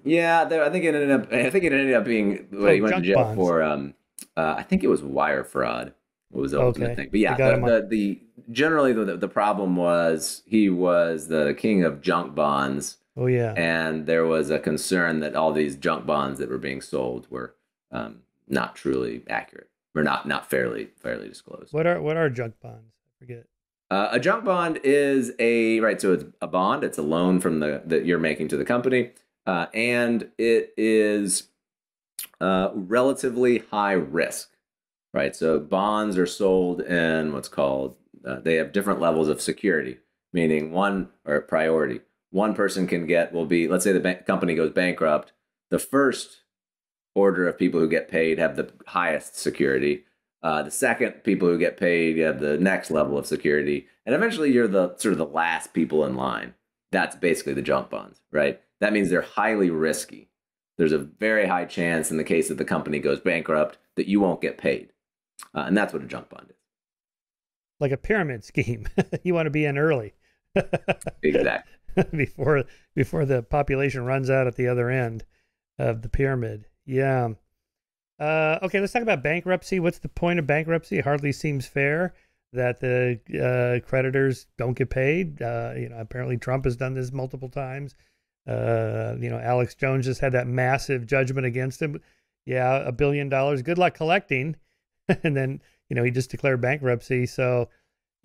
Yeah, I think it ended up. I think it ended up being well, oh, he went to jail bonds. for. Um, uh, I think it was wire fraud. Was the ultimate okay. thing. But yeah, the, the, the generally the the problem was he was the king of junk bonds. Oh yeah, and there was a concern that all these junk bonds that were being sold were um, not truly accurate, or not not fairly fairly disclosed. What are what are junk bonds? I forget. Uh, a junk bond is a right. So it's a bond. It's a loan from the that you're making to the company, uh, and it is uh, relatively high risk. Right. So bonds are sold in what's called, uh, they have different levels of security, meaning one or priority. One person can get will be, let's say the bank, company goes bankrupt. The first order of people who get paid have the highest security. Uh, the second people who get paid have the next level of security. And eventually you're the sort of the last people in line. That's basically the junk bonds. Right. That means they're highly risky. There's a very high chance in the case that the company goes bankrupt that you won't get paid. Uh, and that's what a junk bond is. Like a pyramid scheme. You want to be in early. Exactly. Before, before the population runs out at the other end of the pyramid. Yeah. Uh, okay, let's talk about bankruptcy. What's the point of bankruptcy? It hardly seems fair that the uh, creditors don't get paid. Uh, you know, apparently Trump has done this multiple times. Uh, you know, Alex Jones just had that massive judgment against him. Yeah, a billion dollars. Good luck collecting. And then, you know, he just declared bankruptcy. So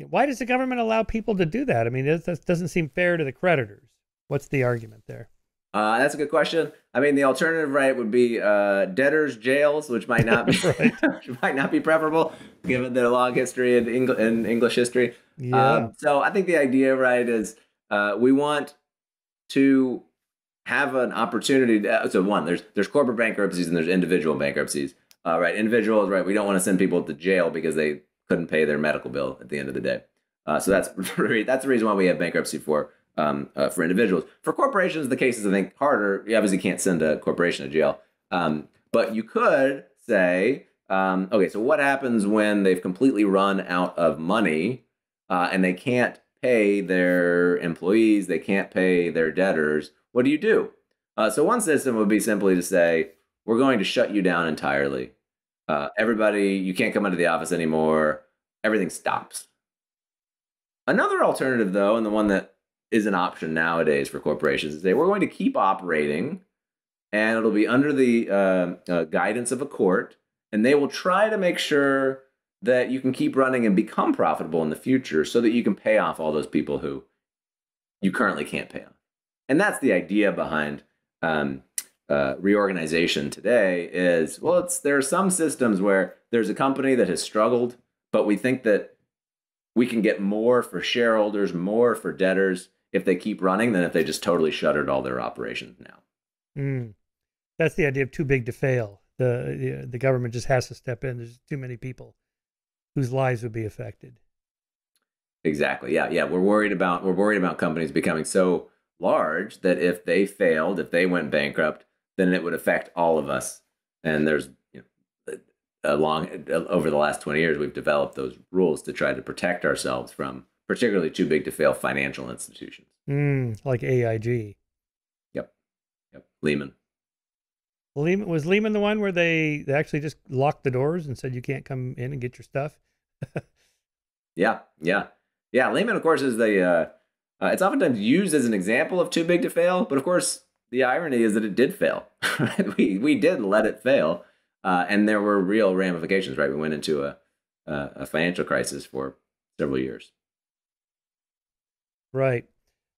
why does the government allow people to do that? I mean, that doesn't seem fair to the creditors. What's the argument there? Uh, that's a good question. I mean, the alternative, right, would be uh, debtors' jails, which might not be which might not be preferable, given their long history in, Eng in English history. Yeah. Um, so I think the idea, right, is uh, we want to have an opportunity to, so one, there's there's corporate bankruptcies and there's individual bankruptcies. Uh, right, individuals, right, we don't want to send people to jail because they couldn't pay their medical bill at the end of the day. Uh, so that's that's the reason why we have bankruptcy for um, uh, for individuals. For corporations, the case is, I think, harder. You obviously can't send a corporation to jail. Um, but you could say, um, okay, so what happens when they've completely run out of money uh, and they can't pay their employees, they can't pay their debtors? What do you do? Uh, so one system would be simply to say, we're going to shut you down entirely. Uh, everybody, you can't come into the office anymore. Everything stops. Another alternative, though, and the one that is an option nowadays for corporations, is that we're going to keep operating, and it'll be under the uh, uh, guidance of a court, and they will try to make sure that you can keep running and become profitable in the future so that you can pay off all those people who you currently can't pay off. And that's the idea behind um, uh, reorganization today is, well, it's, there are some systems where there's a company that has struggled, but we think that we can get more for shareholders, more for debtors if they keep running than if they just totally shuttered all their operations now. Mm. That's the idea of too big to fail. The, the, the government just has to step in. There's too many people whose lives would be affected. Exactly. Yeah. Yeah. We're worried about, we're worried about companies becoming so large that if they failed, if they went bankrupt, then it would affect all of us. And there's, you know, a long, over the last twenty years, we've developed those rules to try to protect ourselves from particularly too big to fail financial institutions. Mm, like A I G. Yep. Yep. Lehman. Lehman. Was Lehman the one where they, they actually just locked the doors and said, you can't come in and get your stuff? Yeah. Yeah. Yeah. Lehman, of course, is the, uh, Uh, it's oftentimes used as an example of too big to fail, but of course, the irony is that it did fail. Right? We we did let it fail, uh, and there were real ramifications. Right, we went into a uh, a financial crisis for several years. Right.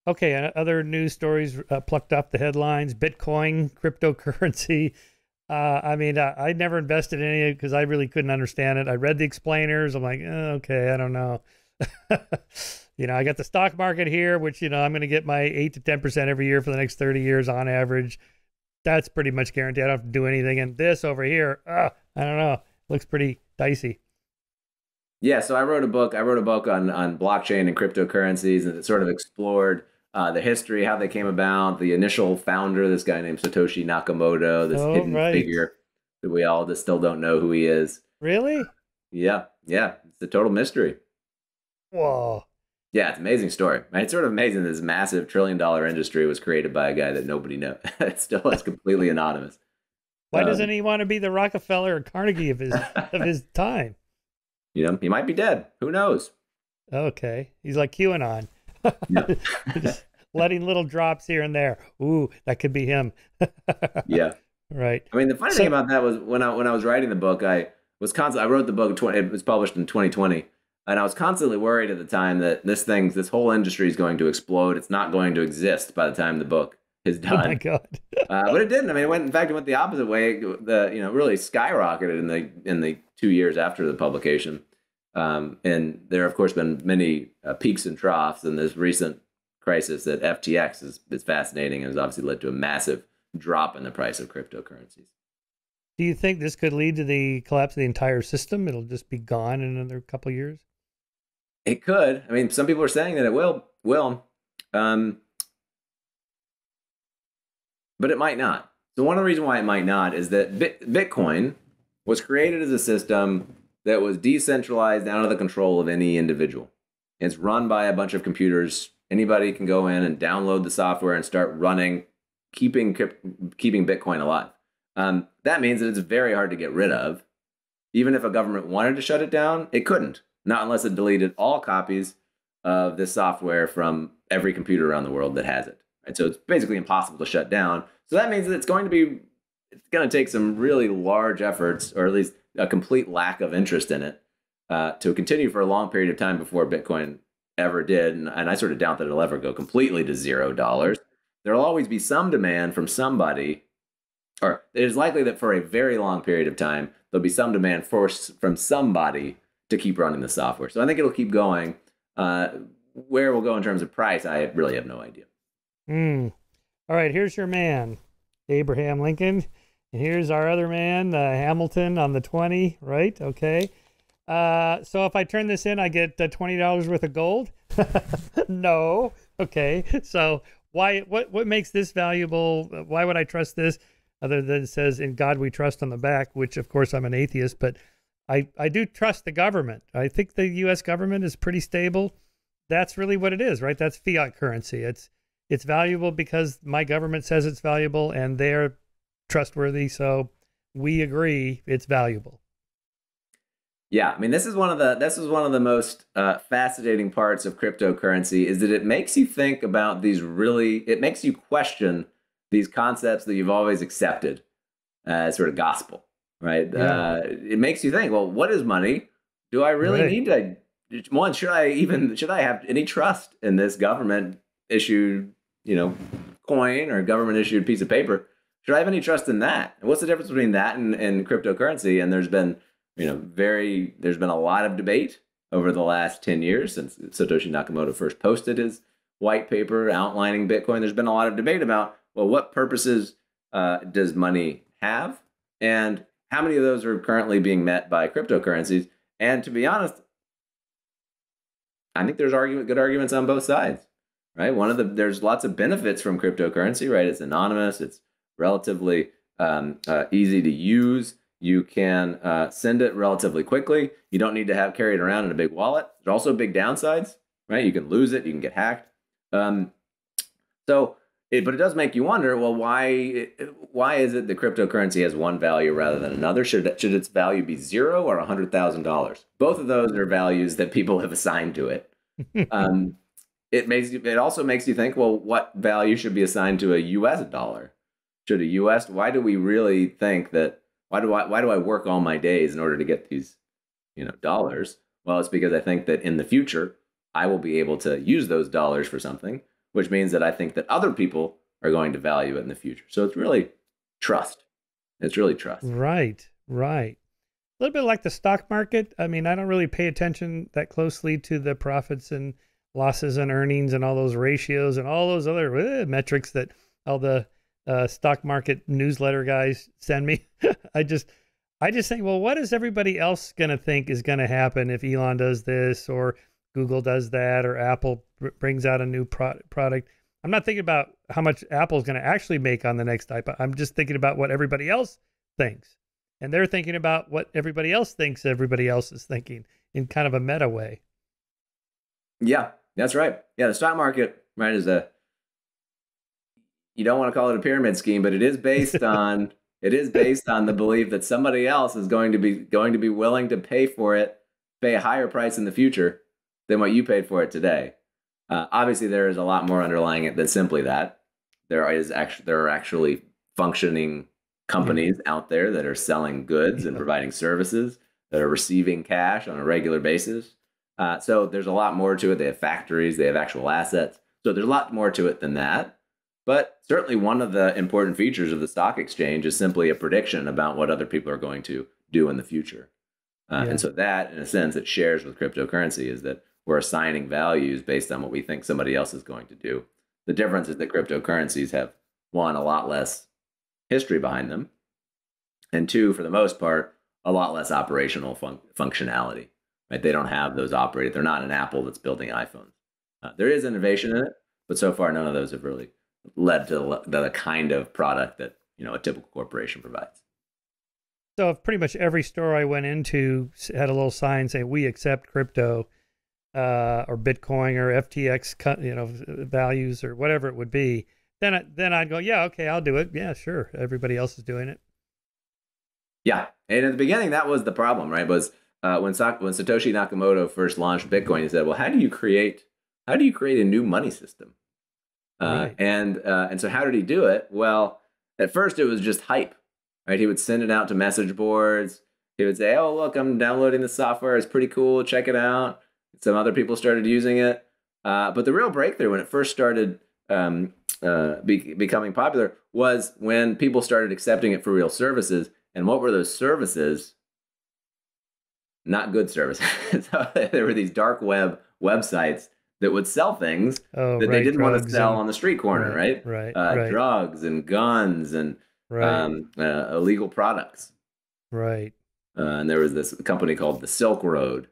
Okay. And other news stories uh, plucked off the headlines: Bitcoin, cryptocurrency. Uh, I mean, I, I never invested in any because I really couldn't understand it. I read the explainers. I'm like, oh, okay, I don't know. You know, I got the stock market here, which, you know, I'm going to get my eight to ten percent every year for the next thirty years on average. That's pretty much guaranteed. I don't have to do anything. And this over here, uh, I don't know, looks pretty dicey. Yeah. So I wrote a book. I wrote a book on, on blockchain and cryptocurrencies, and it sort of explored uh, the history, how they came about, the initial founder, this guy named Satoshi Nakamoto, this oh, hidden right. figure that we all just still don't know who he is. Really? Yeah. Yeah. It's a total mystery. Whoa. Yeah, it's an amazing story. I mean, it's sort of amazing this massive trillion dollar industry was created by a guy that nobody knows. It still is completely anonymous. Why um, doesn't he want to be the Rockefeller or Carnegie of his of his time? You know, he might be dead. Who knows? Okay. He's like QAnon. Yeah. Just letting little drops here and there. Ooh, that could be him. Yeah. Right. I mean, the funny so, thing about that was when I when I was writing the book, I was constantly I wrote the book in twenty it was published in twenty twenty. And I was constantly worried at the time that this thing, this whole industry is going to explode. It's not going to exist by the time the book is done. Oh my God! uh, but it didn't. I mean, it went. In fact, it went the opposite way. The you know really skyrocketed in the in the two years after the publication. Um, and there have, of course, been many uh, peaks and troughs. And this recent crisis at F T X is is fascinating and has obviously led to a massive drop in the price of cryptocurrencies. Do you think this could lead to the collapse of the entire system? It'll just be gone in another couple of years. It could. I mean, some people are saying that it will. Will, um, but it might not. So one of the reasons why it might not is that Bit Bitcoin was created as a system that was decentralized, out of the control of any individual. It's run by a bunch of computers. Anybody can go in and download the software and start running, keeping keeping Bitcoin alive. Um, that means that it's very hard to get rid of. Even if a government wanted to shut it down, it couldn't. Not unless it deleted all copies of this software from every computer around the world that has it. And so it's basically impossible to shut down. So that means that it's going to be, it's going to take some really large efforts, or at least a complete lack of interest in it, uh, to continue for a long period of time before Bitcoin ever did. And, and I sort of doubt that it'll ever go completely to zero dollars. There'll always be some demand from somebody, or it is likely that for a very long period of time, there'll be some demand for, from somebody to keep running the software. So I think it'll keep going. Uh, where we'll go in terms of price, I really have no idea. Mm. All right, here's your man, Abraham Lincoln. And here's our other man, uh, Hamilton on the twenty, right? Okay. Uh, so if I turn this in, I get uh, twenty dollars worth of gold? No. Okay. So why? What, what makes this valuable? Why would I trust this? Other than it says, in God we trust on the back, which of course I'm an atheist, but I, I do trust the government. I think the U S government is pretty stable. That's really what it is, right? That's fiat currency. It's it's valuable because my government says it's valuable and they're trustworthy. So we agree it's valuable. Yeah, I mean, this is one of the this is one of the most uh, fascinating parts of cryptocurrency is that it makes you think about these really it makes you question these concepts that you've always accepted as sort of gospel. Right. Yeah. Uh, it makes you think, well, what is money? Do I really right. need to? One, should I even should I have any trust in this government issued, you know, coin or government issued piece of paper? Should I have any trust in that? And what's the difference between that and, and cryptocurrency? And there's been, you know, very there's been a lot of debate over the last ten years since Satoshi Nakamoto first posted his white paper outlining Bitcoin. There's been a lot of debate about, well, what purposes uh, does money have? And how many of those are currently being met by cryptocurrencies? And to be honest, I think there's argument, good arguments on both sides, right? One of the there's lots of benefits from cryptocurrency, right? It's anonymous, it's relatively um, uh, easy to use. You can uh, send it relatively quickly. You don't need to have carry it around in a big wallet. There's also big downsides, right? You can lose it, you can get hacked. Um, so. It, but it does make you wonder, well, why why is it that cryptocurrency has one value rather than another? Should, should its value be zero or one hundred thousand dollars? Both of those are values that people have assigned to it. um, it, makes you, it also makes you think, well, what value should be assigned to a U S dollar? Should a U S? Why do we really think that, why do I, why do I work all my days in order to get these you know, dollars? Well, it's because I think that in the future, I will be able to use those dollars for something, which means that I think that other people are going to value it in the future. So it's really trust. It's really trust. Right, right. A little bit like the stock market. I mean, I don't really pay attention that closely to the profits and losses and earnings and all those ratios and all those other uh, metrics that all the uh, stock market newsletter guys send me. I just, I just think, well, what is everybody else going to think is going to happen if Elon does this or Google does that, or Apple brings out a new pro product. I'm not thinking about how much Apple's going to actually make on the next iPod. I'm just thinking about what everybody else thinks. And they're thinking about what everybody else thinks everybody else is thinking in kind of a meta way. Yeah, That's right. Yeah, the stock market, right, is a, you don't want to call it a pyramid scheme, but it is based on it is based on the belief that somebody else is going to be going to be willing to pay for it, pay a higher price in the future than what you paid for it today. Uh, obviously, there is a lot more underlying it than simply that. There is actually there are actually functioning companies mm-hmm. out there that are selling goods and providing services, that are receiving cash on a regular basis. Uh, so there's a lot more to it. They have factories, they have actual assets. So there's a lot more to it than that. But certainly one of the important features of the stock exchange is simply a prediction about what other people are going to do in the future. Uh, yeah. And so that, in a sense, it shares with cryptocurrency, is that we're assigning values based on what we think somebody else is going to do. The difference is that cryptocurrencies have, one, a lot less history behind them, and two, for the most part, a lot less operational fun functionality. Right? They don't have those operated. They're not an Apple that's building iPhones. Uh, there is innovation in it, but so far none of those have really led to the, the kind of product that, you know, a typical corporation provides. So pretty much every store I went into had a little sign saying, "We accept crypto," uh, or Bitcoin, or F T X, you know, values, or whatever it would be. Then, I, then I'd go, yeah, okay, I'll do it. Yeah, sure. Everybody else is doing it. Yeah, and at the beginning, that was the problem, right? Was uh, when so when Satoshi Nakamoto first launched Bitcoin, he said, "Well, how do you create how do you create a new money system?" Uh, right. And uh, and so how did he do it? Well, at first it was just hype, right? He would send it out to message boards. He would say, "Oh, look, I'm downloading the software. It's pretty cool. Check it out." Some other people started using it, uh, but the real breakthrough when it first started um, uh, be becoming popular was when people started accepting it for real services. And what were those services? Not good services. There were these dark web websites that would sell things oh, that right, they didn't want to sell and, on the street corner, right? Right, uh, right. Drugs and guns and right. um, uh, illegal products. Right. Uh, and there was this company called the Silk Road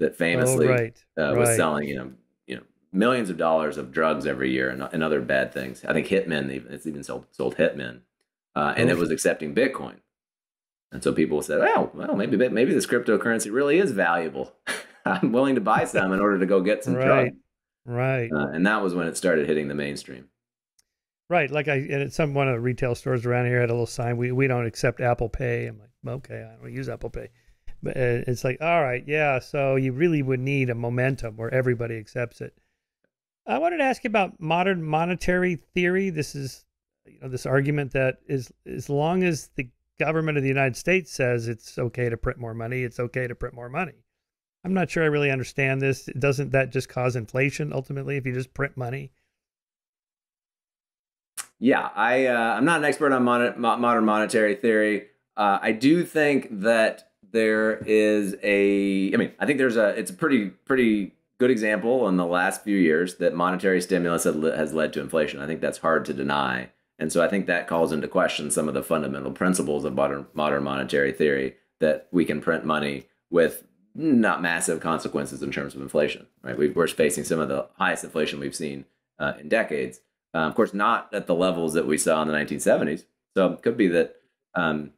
that famously oh, right, uh, was right. selling, you know, you know, millions of dollars of drugs every year and, and other bad things. I think Hitmen, even, it's even sold, sold Hitmen. Uh, and oh, it was accepting Bitcoin. And so people said, "Oh, well, maybe maybe this cryptocurrency really is valuable. I'm willing to buy some in order to go get some drugs." Right, right. Uh, and that was when it started hitting the mainstream. Right, like I and at some one of the retail stores around here had a little sign: "We we don't accept Apple Pay." I'm like, "Okay, I don't use Apple Pay," but it's like, "All right, yeah." So you really would need a momentum where everybody accepts it. I wanted to ask you about modern monetary theory. This is, you know, this argument that is as long as the government of the United States says it's okay to print more money, it's okay to print more money. I'm not sure I really understand this. Doesn't that just cause inflation ultimately if you just print money? Yeah, I, uh, I'm not an expert on mon modern monetary theory. Uh, I do think that there is a, I mean, I think there's a, it's a pretty, pretty good example in the last few years that monetary stimulus has led to inflation. I think that's hard to deny. And so I think that calls into question some of the fundamental principles of modern, modern monetary theory, that we can print money with not massive consequences in terms of inflation, right? We've, we're facing some of the highest inflation we've seen uh, in decades. Uh, of course, not at the levels that we saw in the nineteen seventies. So it could be that um,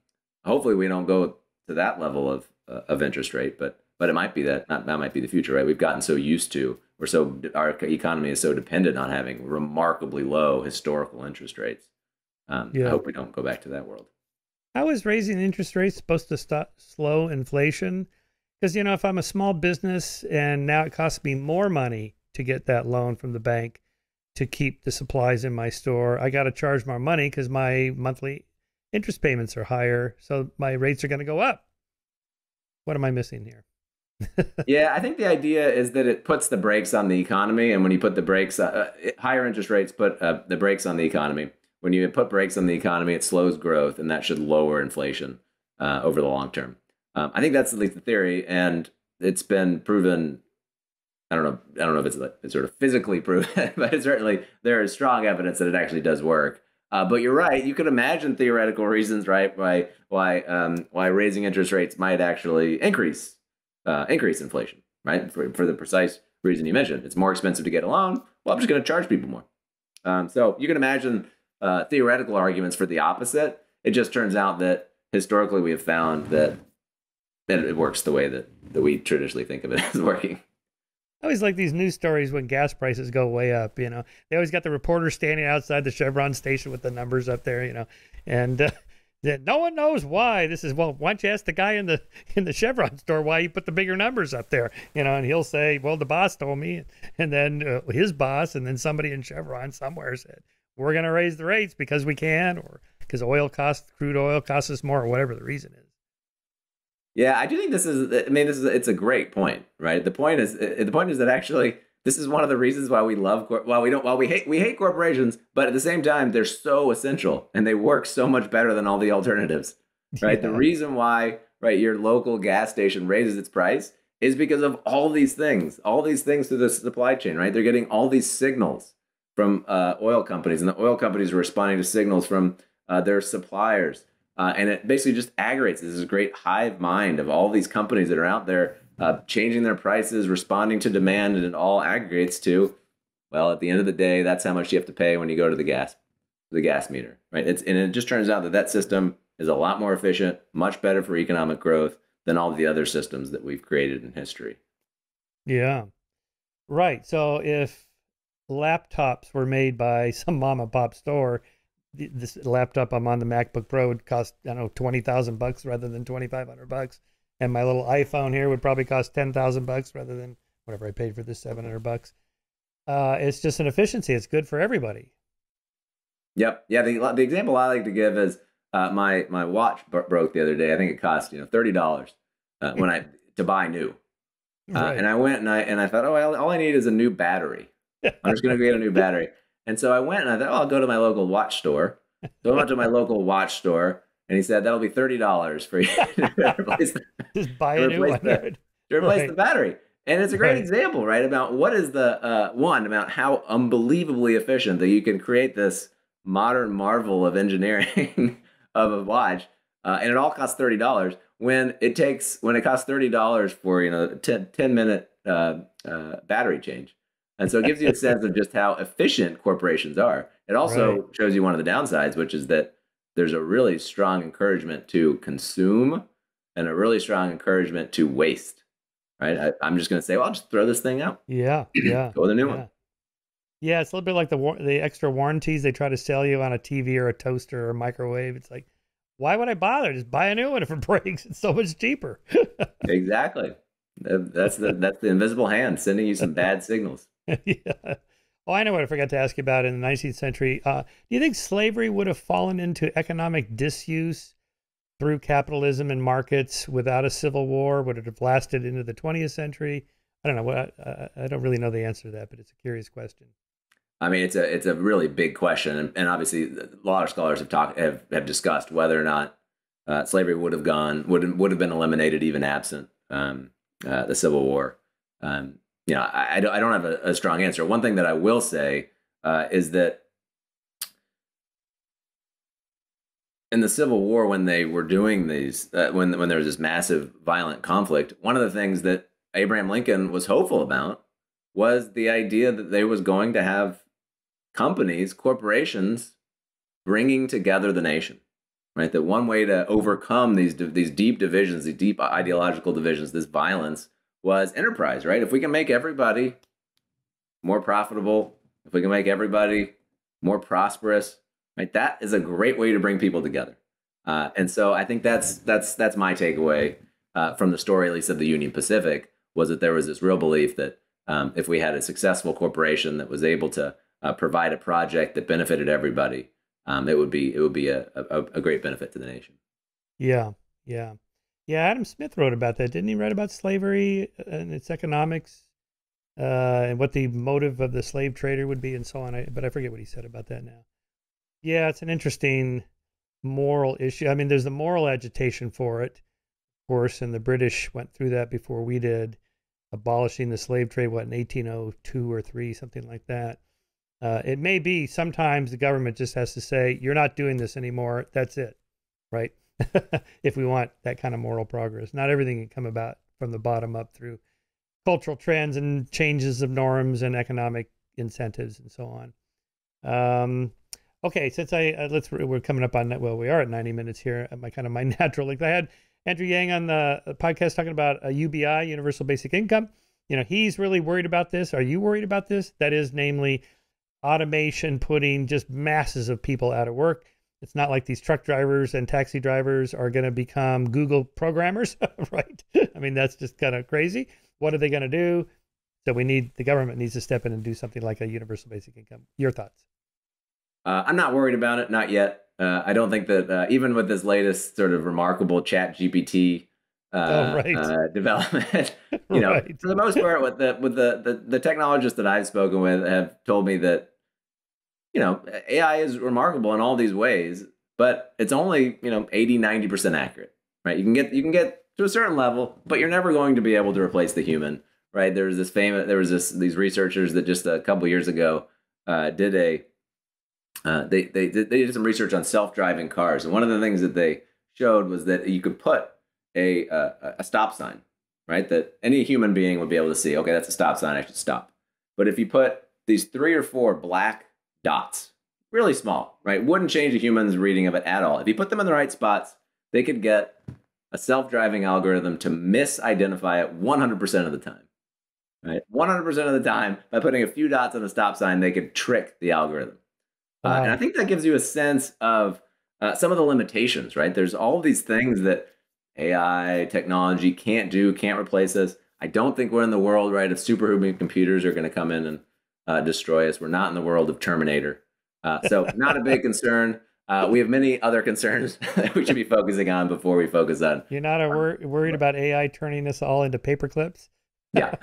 hopefully we don't go to that level of, uh, of interest rate, but, but it might be that, not, that might be the future, right? We've gotten so used to, we're so, our economy is so dependent on having remarkably low historical interest rates. Um, yeah. I hope we don't go back to that world. How is raising interest rates supposed to stop slow inflation? Because, you know, if I'm a small business and now it costs me more money to get that loan from the bank to keep the supplies in my store, I got to charge more money because my monthly interest payments are higher. So my rates are going to go up. What am I missing here? Yeah, I think the idea is that it puts the brakes on the economy. And when you put the brakes, uh, higher interest rates put uh, the brakes on the economy. When you put brakes on the economy, it slows growth, and that should lower inflation uh, over the long term. Um, I think that's at least the theory, and it's been proven. I don't know. I don't know if it's, like, it's sort of physically proven, but it's certainly there is strong evidence that it actually does work. Uh, but you're right. You could imagine theoretical reasons, right, why why um, why raising interest rates might actually increase uh, increase inflation, right? For, for the precise reason you mentioned, it's more expensive to get a loan. Well, I'm just going to charge people more. Um, so you can imagine. Uh, theoretical arguments for the opposite. It just turns out that historically we have found that, that it works the way that, that we traditionally think of it as working. I always like these news stories when gas prices go way up, you know. They always got the reporter standing outside the Chevron station with the numbers up there, you know. And uh, no one knows why. This is, well, why don't you ask the guy in the in the Chevron store why he put the bigger numbers up there, you know. And he'll say, well, the boss told me. And then uh, his boss, and then somebody in Chevron somewhere said, we're going to raise the rates because we can, or because oil costs, crude oil costs us more, or whatever the reason is. Yeah, I do think this is, I mean, this is, it's a great point, right? The point is, the point is that actually, this is one of the reasons why we love, why we don't, why we hate, we hate corporations, but at the same time, they're so essential and they work so much better than all the alternatives, right? Yeah. The reason why, right, your local gas station raises its price is because of all these things, all these things through the supply chain, right? They're getting all these signals from uh, oil companies, and the oil companies are responding to signals from uh, their suppliers. Uh, and it basically just aggravates. This is a great hive mind of all these companies that are out there uh, changing their prices, responding to demand, and it all aggregates to, well, at the end of the day, that's how much you have to pay when you go to the gas, the gas meter, right? It's, and it just turns out that that system is a lot more efficient, much better for economic growth than all the other systems that we've created in history. Yeah, right. So if laptops were made by some mom and pop store, this laptop I'm on, the MacBook Pro, would cost, I don't know, twenty thousand bucks rather than twenty-five hundred bucks. And my little iPhone here would probably cost ten thousand bucks rather than whatever I paid for this, seven hundred bucks. Uh, it's just an efficiency. It's good for everybody. Yep. Yeah. The, the example I like to give is uh, my, my watch broke the other day. I think it cost, you know, thirty dollars uh, when I, to buy new. Uh, right. And I went and I, and I thought, oh, I, all I need is a new battery. I'm just going to get a new battery. And so I went and I thought, oh, I'll go to my local watch store. So I went to my local watch store and he said, that'll be thirty dollars for you to replace, the, Just buy to a replace, new the, to replace right. the battery. And it's a great right. example, right? About what is the, uh, one, about how unbelievably efficient that you can create this modern marvel of engineering of a watch. Uh, and it all costs thirty dollars when it takes, when it costs thirty dollars for, you know, a ten minute uh, uh, battery change. And so it gives you a sense of just how efficient corporations are. It also right. shows you one of the downsides, which is that there's a really strong encouragement to consume and a really strong encouragement to waste, right? I, I'm just going to say, well, I'll just throw this thing out. Yeah, yeah. Go with a new yeah. one. Yeah, it's a little bit like the the extra warranties they try to sell you on a T V or a toaster or a microwave. It's like, why would I bother? Just buy a new one if it breaks. It's so much cheaper. Exactly. That's the, that's the invisible hand sending you some bad signals. Yeah. Oh, I know what I forgot to ask you about in the nineteenth century. Uh, do you think slavery would have fallen into economic disuse through capitalism and markets without a civil war? Would it have lasted into the twentieth century? I don't know. What I, I don't really know the answer to that, but it's a curious question. I mean, it's a it's a really big question, and, and obviously, a lot of scholars have talked have, have discussed whether or not uh, slavery would have gone would would have been eliminated even absent um, uh, the Civil War. Um, You know, I, I don't have a, a strong answer. One thing that I will say uh, is that in the Civil War, when they were doing these, uh, when, when there was this massive violent conflict, one of the things that Abraham Lincoln was hopeful about was the idea that they was going to have companies, corporations, bringing together the nation, right? That one way to overcome these, these deep divisions, these deep ideological divisions, this violence, was enterprise, right? If we can make everybody more profitable, if we can make everybody more prosperous, right? That is a great way to bring people together. Uh, and so I think that's that's that's my takeaway uh, from the story, at least of the Union Pacific, was that there was this real belief that um, if we had a successful corporation that was able to uh, provide a project that benefited everybody, um, it would be it would be a, a a great benefit to the nation. Yeah, yeah. Yeah, Adam Smith wrote about that, didn't he? Write about slavery and its economics, uh, and what the motive of the slave trader would be, and so on. I, but I forget what he said about that now. Yeah, it's an interesting moral issue. I mean, there's the moral agitation for it, of course, and the British went through that before we did, abolishing the slave trade, what, in eighteen oh two or three, something like that. Uh, it may be sometimes the government just has to say, you're not doing this anymore. That's it, right? If we want that kind of moral progress. Not everything can come about from the bottom up through cultural trends and changes of norms and economic incentives and so on. Um, okay, since I, uh, let's, we're coming up on that. Well, we are at ninety minutes here. My kind of my natural, like I had Andrew Yang on the podcast talking about a U B I, universal basic income. you know, he's really worried about this. Are you worried about this? That is, namely, automation putting just masses of people out of work. It's not like these truck drivers and taxi drivers are going to become Google programmers, right? I mean, that's just kind of crazy. What are they going to do? So we need, the government needs to step in and do something like a universal basic income. Your thoughts? Uh, I'm not worried about it. Not yet. Uh, I don't think that uh, even with this latest sort of remarkable chat G P T uh, oh, right. uh, development, you know, right. for the most part, with the with the, the the technologists that I've spoken with have told me that, you know, A I is remarkable in all these ways, but it's only, you know, eighty, ninety percent accurate, right? You can get you can get to a certain level, but you're never going to be able to replace the human, right? There was this famous, there was this these researchers that just a couple years ago uh, did a Uh, they, they, they did some research on self-driving cars. And one of the things that they showed was that you could put a, uh, a stop sign, right? That any human being would be able to see, okay, that's a stop sign, I should stop. But if you put these three or four black dots, really small, right? Wouldn't change a human's reading of it at all. If you put them in the right spots, they could get a self-driving algorithm to misidentify it one hundred percent of the time, right? one hundred percent of the time, by putting a few dots on a stop sign, they could trick the algorithm. Uh, and I think that gives you a sense of uh, some of the limitations, right? There's all these things that A I technology can't do, can't replace us. I don't think we're in the world, right, of superhuman computers are going to come in and uh, destroy us. We're not in the world of Terminator. Uh, so not a big concern. Uh, we have many other concerns that we should be focusing on before we focus on. You're not a wor worried about A I turning us all into paperclips? Yeah.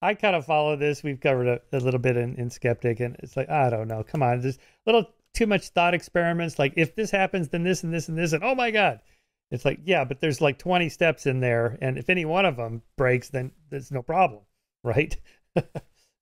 I kind of follow this. We've covered a, a little bit in, in Skeptic, and it's like, I don't know. Come on. There's a little too much thought experiments. Like, if this happens, then this and this and this, and oh my God. It's like, yeah, but there's like twenty steps in there. And if any one of them breaks, then there's no problem, right?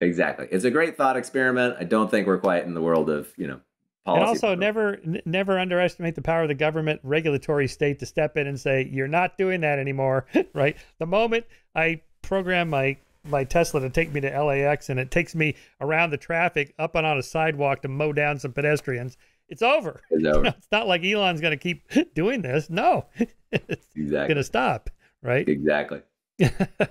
Exactly. It's a great thought experiment. I don't think we're quite in the world of, you know, policy. And also never, never underestimate the power of the government regulatory state to step in and say, you're not doing that anymore, right? The moment I program my my Tesla to take me to L A X and it takes me around the traffic up and on a sidewalk to mow down some pedestrians, it's over. It's over. You know, it's not like Elon's going to keep doing this. No, it's exactly. going to stop. Right. Exactly. I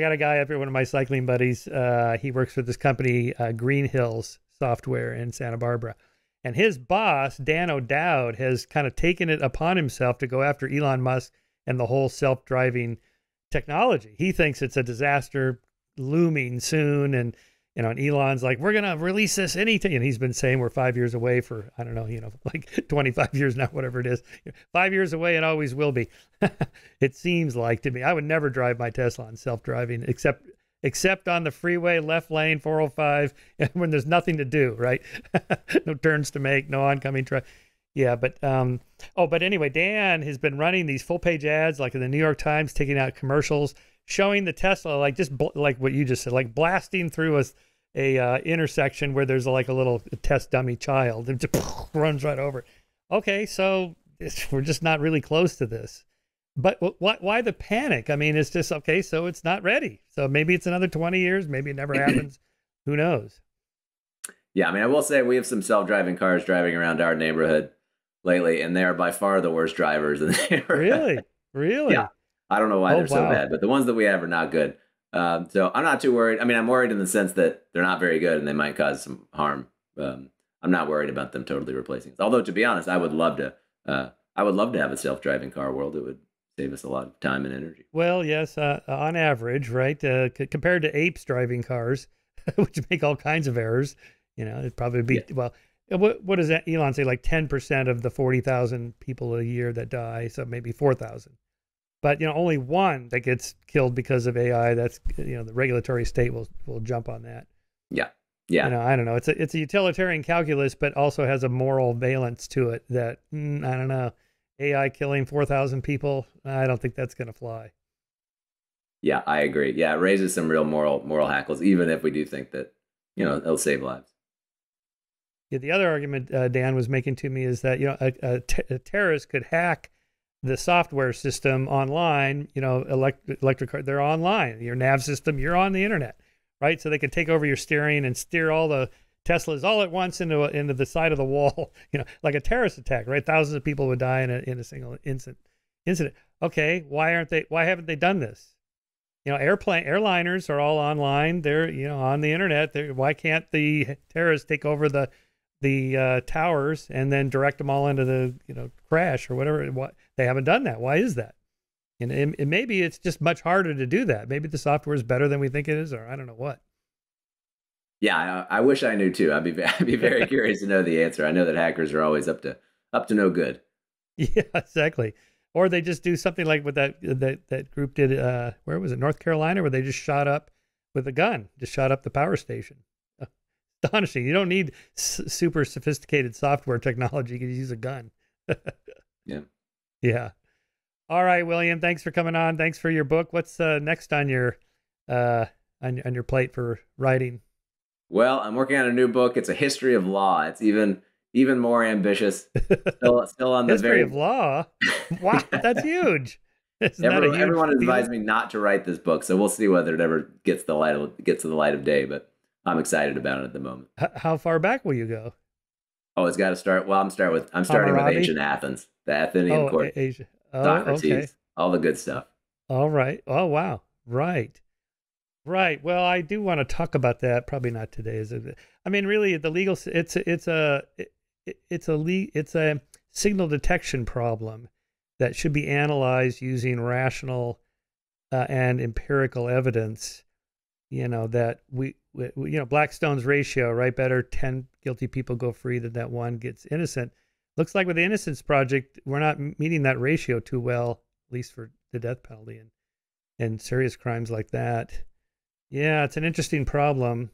got a guy up here, one of my cycling buddies. Uh, he works for this company, uh, Green Hills Software in Santa Barbara. And his boss, Dan O'Dowd, has kind of taken it upon himself to go after Elon Musk and the whole self-driving technology. He thinks it's a disaster looming soon. And, you know, and Elon's like, we're going to release this anything. And he's been saying we're five years away for, I don't know, you know, like twenty-five years now, whatever it is, five years away and always will be. It seems like to me, I would never drive my Tesla on self-driving except, except on the freeway, left lane, four oh five, when there's nothing to do, right? No turns to make, no oncoming traffic. Yeah, but, um, oh, but anyway, Dan has been running these full page ads, like in the New York Times, taking out commercials, showing the Tesla, like just like what you just said, like blasting through a, a uh, intersection where there's like a little test dummy child and just runs right over. Okay, so it's, we're just not really close to this. But why, why the panic? I mean, it's just, okay, so it's not ready. So maybe it's another twenty years, maybe it never happens. Who knows? Yeah, I mean, I will say we have some self-driving cars driving around our neighborhood lately, and they are by far the worst drivers in the neighborhood. Really? Really? Yeah. I don't know why oh, they're so wow. bad, but the ones that we have are not good. Um, so I'm not too worried. I mean, I'm worried in the sense that they're not very good and they might cause some harm. Um, I'm not worried about them totally replacing us. Although, to be honest, I would love to. Uh, I would love to have a self-driving car world. It would save us a lot of time and energy. Well, yes, uh, on average, right? Uh, c compared to apes driving cars, which make all kinds of errors, you know, it'd probably be yeah. well. What, what does that Elon say? Like ten percent of the forty thousand people a year that die. So maybe four thousand, but you know, only one that gets killed because of A I. That's, you know, the regulatory state will, will jump on that. Yeah. Yeah. You know, I don't know. It's a, it's a utilitarian calculus, but also has a moral valence to it that, mm, I don't know, A I killing four thousand people. I don't think that's going to fly. Yeah, I agree. Yeah. It raises some real moral, moral hackles, even if we do think that, you know, it'll save lives. Yeah, the other argument uh, Dan was making to me is that, you know, a, a, t a terrorist could hack the software system online, you know, elect electric car, they're online, your nav system, you're on the internet, right? So they could take over your steering and steer all the Teslas all at once into, a, into the side of the wall, you know, like a terrorist attack, right? Thousands of people would die in a, in a single incident. incident. Okay, why aren't they, why haven't they done this? You know, airplane airliners are all online. They're, you know, on the internet. They're, why can't the terrorists take over the the uh, towers and then direct them all into the, you know, crash or whatever? What, they haven't done that. Why is that? And it, it, maybe it's just much harder to do that. Maybe the software is better than we think it is, or I don't know what. Yeah, I, I wish I knew too. I'd be I'd be very curious to know the answer. I know that hackers are always up to up to no good. Yeah, exactly. Or they just do something like what that that that group did. Uh, where was it? North Carolina, where they just shot up with a gun, just shot up the power station. Astonishing! You don't need s super sophisticated software technology. You can use a gun. Yeah. Yeah. All right, William. Thanks for coming on. Thanks for your book. What's uh, next on your uh, on, on your plate for writing? Well, I'm working on a new book. It's a history of law. It's even. Even more ambitious, still, still on the history very... of law. Wow, that's huge. Everyone, huge everyone advised me not to write this book, so we'll see whether it ever gets the light of, gets to the light of day. But I'm excited about it at the moment. H how far back will you go? Oh, it's got to start. Well, I'm start with I'm starting Hammurabi? with ancient Athens, the Athenian oh, court, Asia. Oh, Socrates, okay. All the good stuff. All right. Oh, wow. Right. Right. Well, I do want to talk about that. Probably not today, is it? I mean, really, the legal. It's it's a. It, It's a le it's a signal detection problem that should be analyzed using rational uh, and empirical evidence. You know that we, we you know Blackstone's ratio, right? Better ten guilty people go free than that one gets innocent. Looks like with the Innocence Project, we're not meeting that ratio too well, at least for the death penalty and and serious crimes like that. Yeah, it's an interesting problem.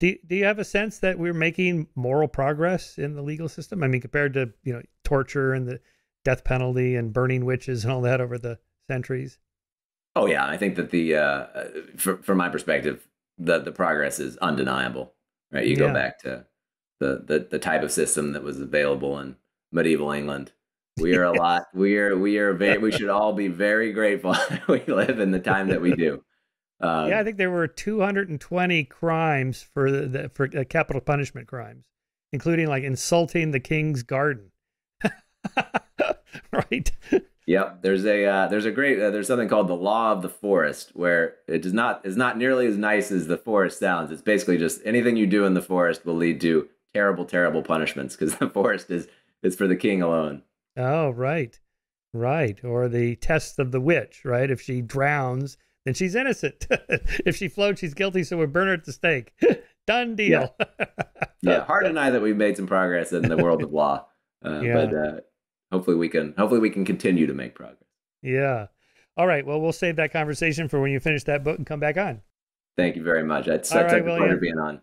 Do, do you have a sense that we're making moral progress in the legal system? I mean, compared to, you know, torture and the death penalty and burning witches and all that over the centuries? Oh, yeah. I think that the, uh, for, from my perspective, the, the progress is undeniable, right? You yeah. go back to the, the, the type of system that was available in medieval England. We are a lot, we are, we are, very, we should all be very grateful that we live in the time that we do. Um, yeah, I think there were two hundred twenty crimes for the, the for uh, capital punishment crimes, including like insulting the king's garden. Right. Yep. There's a uh, there's a great uh, there's something called the law of the forest, where it does not is not nearly as nice as the forest sounds. It's basically just anything you do in the forest will lead to terrible, terrible punishments, because the forest is is for the king alone. Oh, right, right. Or the test of the witch, right? If she drowns, then she's innocent. If she floats, she's guilty, so we burn her at the stake. Done deal. Yeah. Yeah, hard to deny that we've made some progress in the world of law, uh, yeah. but uh, hopefully we can hopefully we can continue to make progress. Yeah. All right. Well, we'll save that conversation for when you finish that book and come back on. Thank you very much. It's such a pleasure being on.